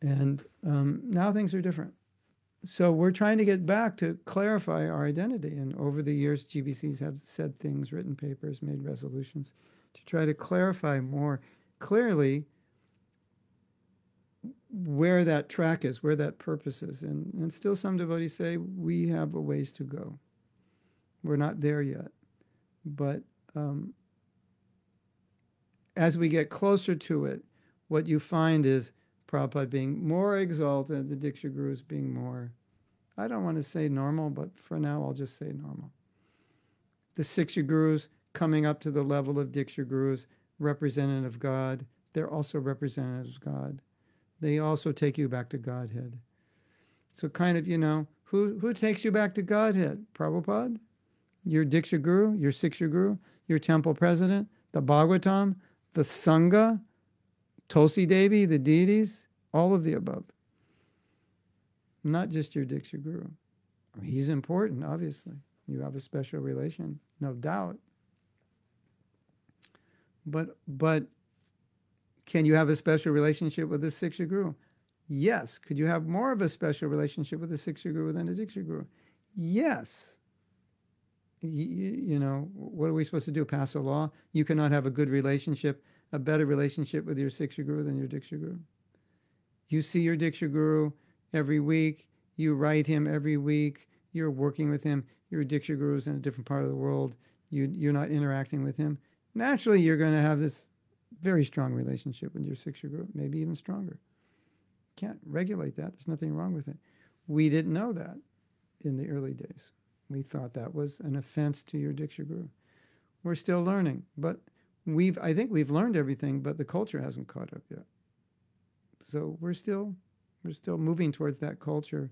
And now things are different. So we're trying to get back to clarify our identity. And over the years, GBCs have said things, written papers, made resolutions to try to clarify more clearly where that track is, where that purpose is. And still some devotees say, we have a ways to go. We're not there yet. But as we get closer to it, what you find is Prabhupada being more exalted, the Diksha Gurus being more, I don't want to say normal, but for now I'll just say normal. The Siksha Gurus coming up to the level of Diksha Gurus, representative of God, they're also representatives of God. They also take you back to Godhead. So kind of, you know, who takes you back to Godhead? Prabhupada? Your Diksha Guru? Your Siksha Guru? Your temple president? The Bhagavatam? The Sangha? Tulsi Devi, the deities, all of the above. Not just your Diksha Guru. I mean, he's important, obviously. You have a special relation, no doubt. But can you have a special relationship with the Siksha Guru? Yes. Could you have more of a special relationship with the Siksha Guru than the Diksha Guru? Yes. You know, what are we supposed to do? Pass a law? You cannot have a good relationship, a better relationship with your Siksha Guru than your Diksha Guru. You see your Diksha Guru every week. You write him every week. You're working with him. Your Diksha Guru is in a different part of the world. You're not interacting with him. Naturally, you're going to have this very strong relationship with your Siksha Guru, maybe even stronger. Can't regulate that. There's nothing wrong with it. We didn't know that in the early days. We thought that was an offense to your Diksha Guru. We're still learning, but I think we've learned everything, but the culture hasn't caught up yet. So we're still moving towards that culture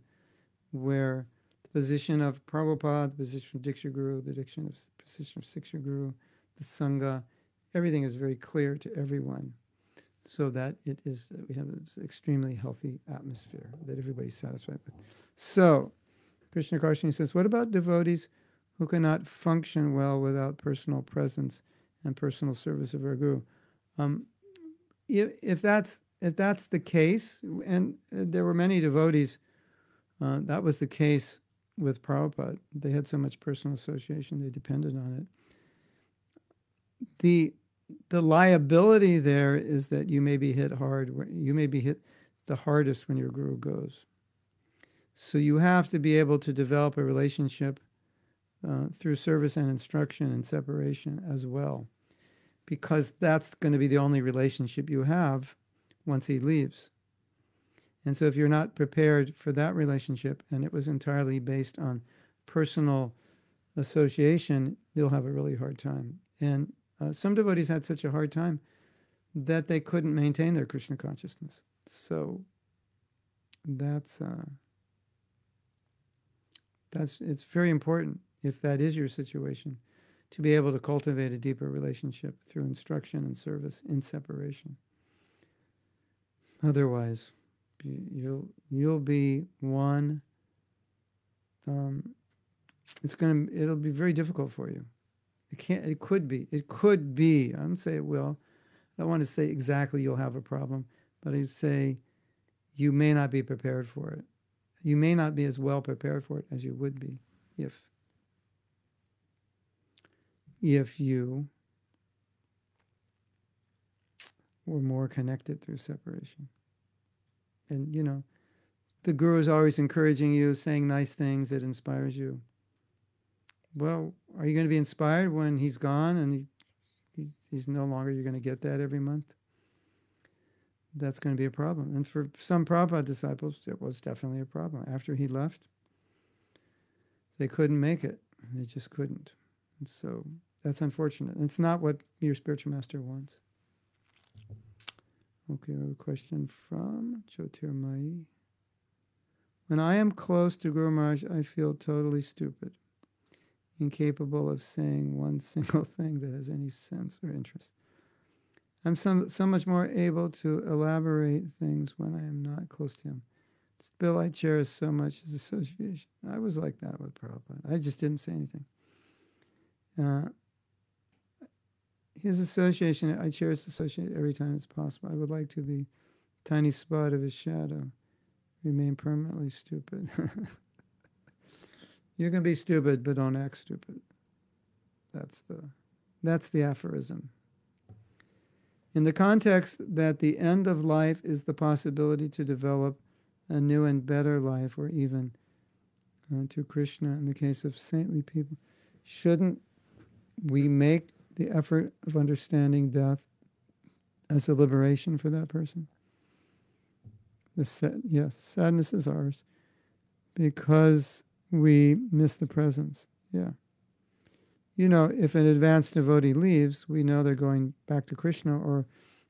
where the position of Prabhupada, the position of Diksha Guru, the position of Siksha Guru, the Sangha, everything is very clear to everyone, so that we have an extremely healthy atmosphere that everybody's satisfied with. So Krishna Karshini says, what about devotees who cannot function well without personal presence and personal service of our Guru? If that's the case, and there were many devotees, that was the case with Prabhupada. They had so much personal association, they depended on it. The liability there is that you may be hit hard. You may be hit the hardest when your Guru goes. So you have to be able to develop a relationship through service and instruction and separation as well, because that's going to be the only relationship you have once he leaves. And so if you're not prepared for that relationship, and it was entirely based on personal association, you'll have a really hard time. And some devotees had such a hard time that they couldn't maintain their Krishna consciousness. So it's very important, if that is your situation, to be able to cultivate a deeper relationship through instruction and service in separation. Otherwise, you'll be one. It'll be very difficult for you. It could be. I don't say it will. I don't want to say exactly you'll have a problem, but I say you may not be prepared for it. You may not be as well prepared for it as you would be if you were more connected through separation. And, you know, the Guru is always encouraging you, saying nice things, it inspires you. Well, are you going to be inspired when he's gone and he's no longer, you're going to get that every month? That's going to be a problem. And for some Prabhupada disciples, it was definitely a problem. After he left, they couldn't make it. They just couldn't. And so that's unfortunate. And it's not what your spiritual master wants. Okay, we have a question from Chotir Mai. When I am close to Guru Maharaj, I feel totally stupid, incapable of saying one single thing that has any sense or interest. I'm so much more able to elaborate things when I am not close to him. Bill, I cherish so much his association. I was like that with Prabhupada. I just didn't say anything. His association, I cherish association every time it's possible. I would like to be a tiny spot of his shadow, remain permanently stupid. You can be stupid, but don't act stupid. That's the aphorism. In the context that the end of life is the possibility to develop a new and better life, or even to Krishna in the case of saintly people, shouldn't we make the effort of understanding death as a liberation for that person? Yes, sadness is ours because we miss the presence. Yeah. You know, if an advanced devotee leaves, we know they're going back to Krishna or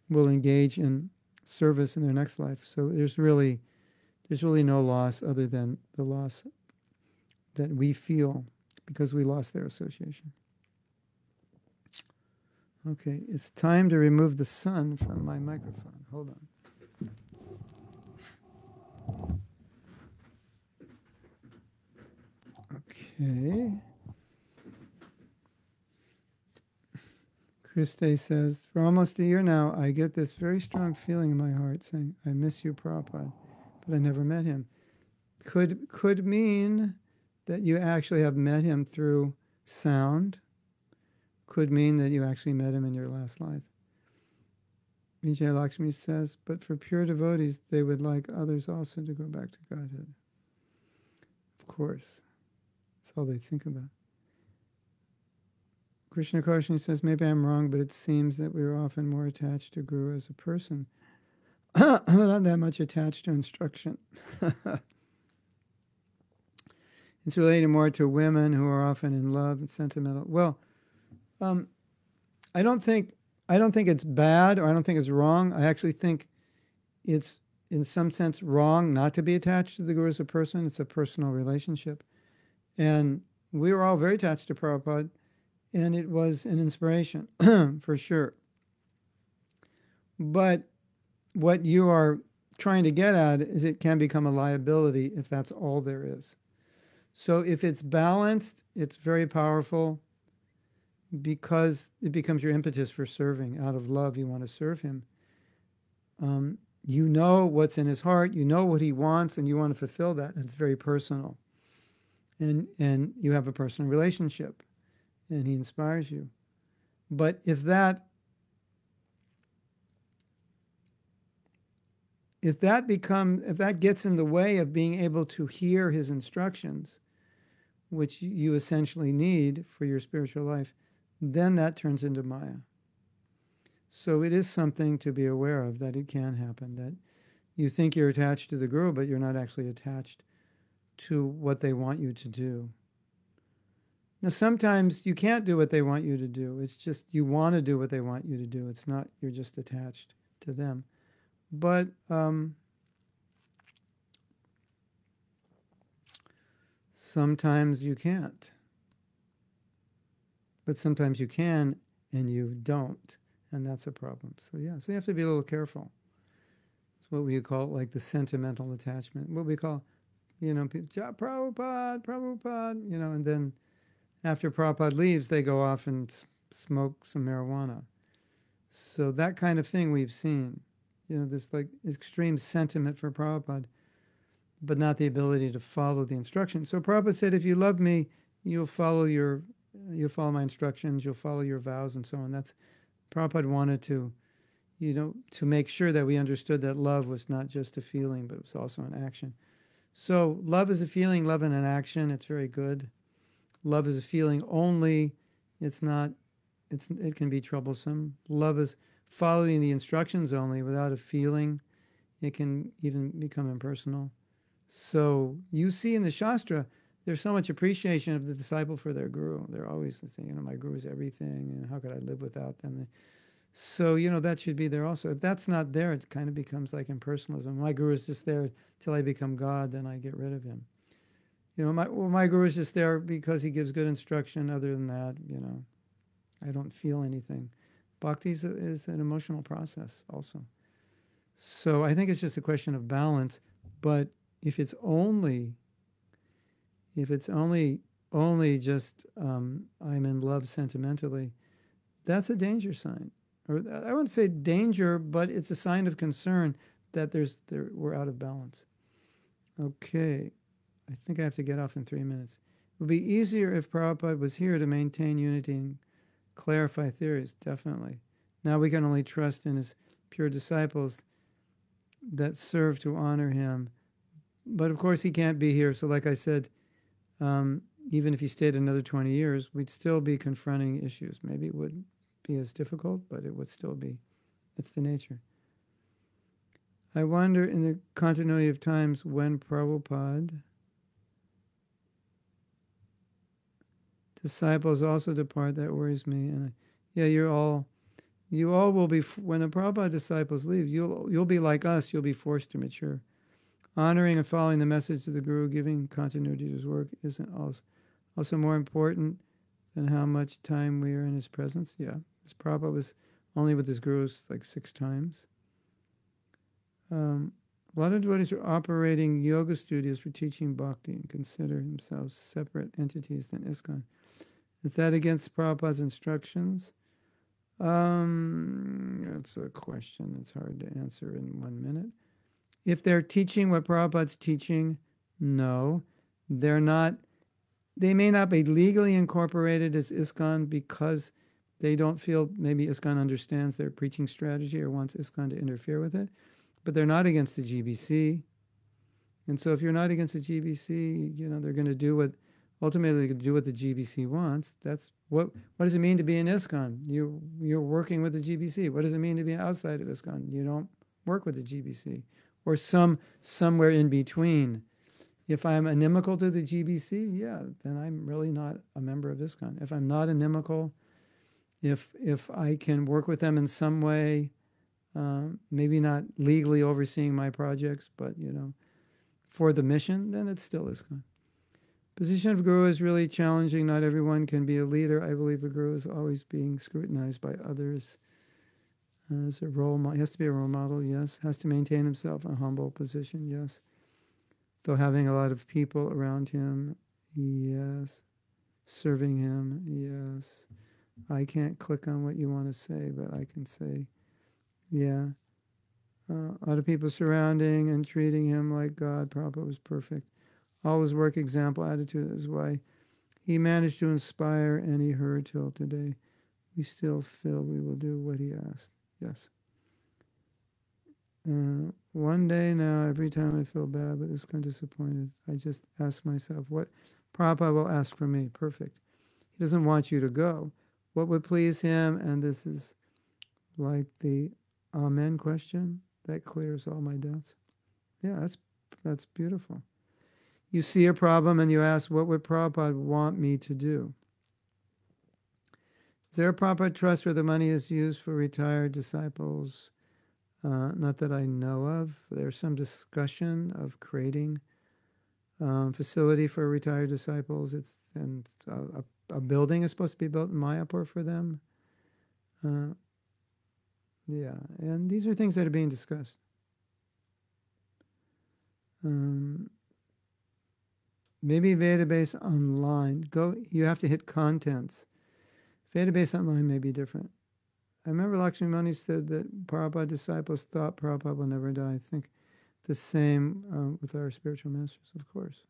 will engage in service in their next life. So there's really no loss other than the loss that we feel because we lost their association. Okay, it's time to remove the sun from my microphone. Hold on. Okay. Christe says, for almost a year now, I get this very strong feeling in my heart saying, I miss you, Prabhupada, but I never met him. Could mean that you actually have met him through sound. Could mean that you actually met him in your last life. Vijay Lakshmi says, but for pure devotees, they would like others also to go back to Godhead. Of course. That's all they think about. Krishna Kaushani says, maybe I'm wrong, but it seems that we are often more attached to Guru as a person. I'm not that much attached to instruction. It's related more to women who are often in love and sentimental. Well, I don't think it's bad, or I don't think it's wrong. I actually think it's, in some sense, wrong not to be attached to the Guru as a person. It's a personal relationship. And we were all very attached to Prabhupada. And it was an inspiration, for sure. But what you are trying to get at is it can become a liability if that's all there is. So if it's balanced, it's very powerful because it becomes your impetus for serving. Out of love, you want to serve him. You know what's in his heart, you know what he wants, and you want to fulfill that. And it's very personal. And you have a personal relationship. And he inspires you. But if that gets in the way of being able to hear his instructions, which you essentially need for your spiritual life, then that turns into Maya. So it is something to be aware of, that it can happen, that you think you're attached to the Guru, but you're not actually attached to what they want you to do. Now, sometimes you can't do what they want you to do. It's just you want to do what they want you to do. It's not you're just attached to them. But sometimes you can't. But sometimes you can and you don't. And that's a problem. So, yeah, so you have to be a little careful. It's what we call like the sentimental attachment. What we call, you know, people, Prabhupada, you know, and then after Prabhupada leaves, they go off and smoke some marijuana. So that kind of thing we've seen. You know, this like extreme sentiment for Prabhupada, but not the ability to follow the instructions. So Prabhupada said, if you love me, you'll follow my instructions, you'll follow your vows and so on. That's Prabhupada wanted to, you know, to make sure that we understood that love was not just a feeling, but it was also an action. So love is a feeling, love in an action, it's very good. Love is a feeling only. It can be troublesome. Love is following the instructions only without a feeling. It can even become impersonal. So you see in the Shastra, there's so much appreciation of the disciple for their guru. They're always saying, you know, my guru is everything, and how could I live without them? So, you know, that should be there also. If that's not there, it kind of becomes like impersonalism. My guru is just there till I become God, then I get rid of him. You know, my guru is just there because he gives good instruction. Other than that, you know, I don't feel anything. Bhakti is an emotional process also. So I think it's just a question of balance, but if it's only just I'm in love sentimentally, that's a danger sign. Or I wouldn't say danger, but it's a sign of concern that we're out of balance. Okay, I think I have to get off in 3 minutes. It would be easier if Prabhupada was here to maintain unity and clarify theories, definitely. Now we can only trust in his pure disciples that serve to honor him. But of course he can't be here, so like I said, even if he stayed another 20 years, we'd still be confronting issues. Maybe it wouldn't be as difficult, but it would still be. It's the nature. I wonder in the continuity of times when Prabhupada disciples also depart, that worries me. And you all will be, when the Prabhupada disciples leave, you'll be like us, you'll be forced to mature. Honoring and following the message of the Guru, giving continuity to his work, isn't also more important than how much time we are in his presence. Yeah, this Prabhupada was only with his Gurus like 6 times. A lot of devotees are operating yoga studios for teaching bhakti and consider themselves separate entities than ISKCON. Is that against Prabhupada's instructions? That's a question that's hard to answer in 1 minute. If they're teaching what Prabhupada's teaching, no. They're not. They may not be legally incorporated as ISKCON because they don't feel maybe ISKCON understands their preaching strategy or wants ISKCON to interfere with it. But they're not against the GBC. And so if you're not against the GBC, you know, they're going to do what, ultimately they're going to do what the GBC wants. That's what does it mean to be an ISKCON? You're working with the GBC. What does it mean to be outside of ISKCON? You don't work with the GBC. Or somewhere in between. If I'm inimical to the GBC, yeah, then I'm really not a member of ISKCON. If I'm not inimical, if I can work with them in some way, maybe not legally overseeing my projects, but, you know, for the mission, then it's still ISKCON. Position of Guru is really challenging. Not everyone can be a leader. I believe a Guru is always being scrutinized by others. As a role model, he has to be a role model, yes. Has to maintain himself in a humble position, yes. Though having a lot of people around him, yes. Serving him, yes. I can't click on what you want to say, but I can say, yeah. A lot of people surrounding and treating him like God. Prabhupada was perfect. Always work example attitude is why he managed to inspire any her till today. We still feel we will do what he asked. Yes. One day now, every time I feel bad, but it's kind of disappointed, I just ask myself, what Prabhupada will ask for me? Perfect. He doesn't want you to go. What would please him? And this is like the Amen question. That clears all my doubts. Yeah, that's beautiful. You see a problem and you ask, what would Prabhupada want me to do? Is there a proper trust where the money is used for retired disciples? Not that I know of. There's some discussion of creating facility for retired disciples. And a building is supposed to be built in Mayapur for them. Yeah, and these are things that are being discussed. Maybe Vedabase online. You have to hit contents. Vedabase online may be different. I remember Lakshmi Muni said that Prabhupada disciples thought Prabhupada will never die. I think the same with our spiritual masters, of course.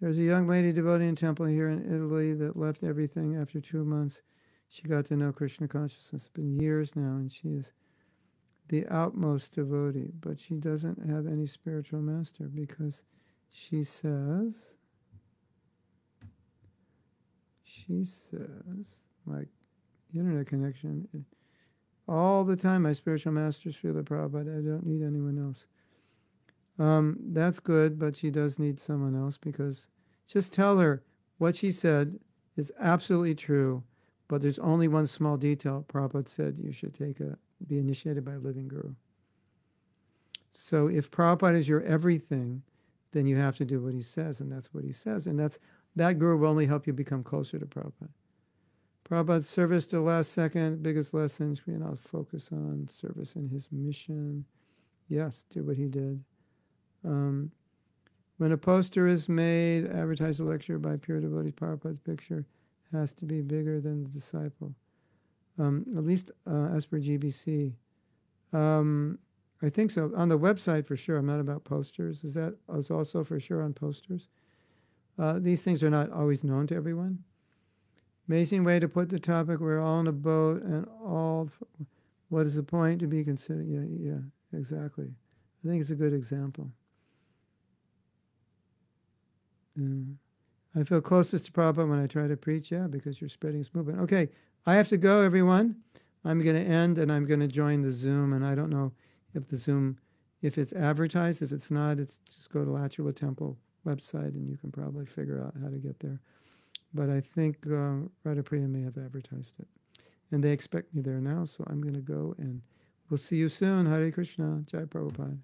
There's a young lady devotee in temple here in Italy that left everything after 2 months. She got to know Krishna consciousness. It's been years now, and she is the outmost devotee, but she doesn't have any spiritual master because she says... She says, my internet connection, all the time, my spiritual master, Srila Prabhupada, I don't need anyone else. That's good, but she does need someone else because just tell her what she said is absolutely true, but there's only one small detail. Prabhupada said you should be initiated by a living guru. So if Prabhupada is your everything, then you have to do what he says, and that's what he says, and that guru will only help you become closer to Prabhupada. Prabhupada's service to the last second, biggest lessons, we now focus on service and his mission. Yes, do what he did. When a poster is made, advertise a lecture by pure devotees, Prabhupada's picture has to be bigger than the disciple. At least as per GBC. I think so. On the website, for sure. I'm not about posters. Is that also for sure on posters? These things are not always known to everyone. Amazing way to put the topic. We're all in a boat and all... What is the point to be considered? Yeah, exactly. I think it's a good example. I feel closest to Prabhupada when I try to preach, yeah, because you're spreading his movement. Okay, I have to go, everyone. I'm going to end, and I'm going to join the Zoom, and I don't know if the Zoom, if it's advertised. If it's not, it's just go to Lachula Temple website, and you can probably figure out how to get there. But I think Radhapriya may have advertised it. And they expect me there now, so I'm going to go, and we'll see you soon. Hare Krishna. Jai Prabhupada.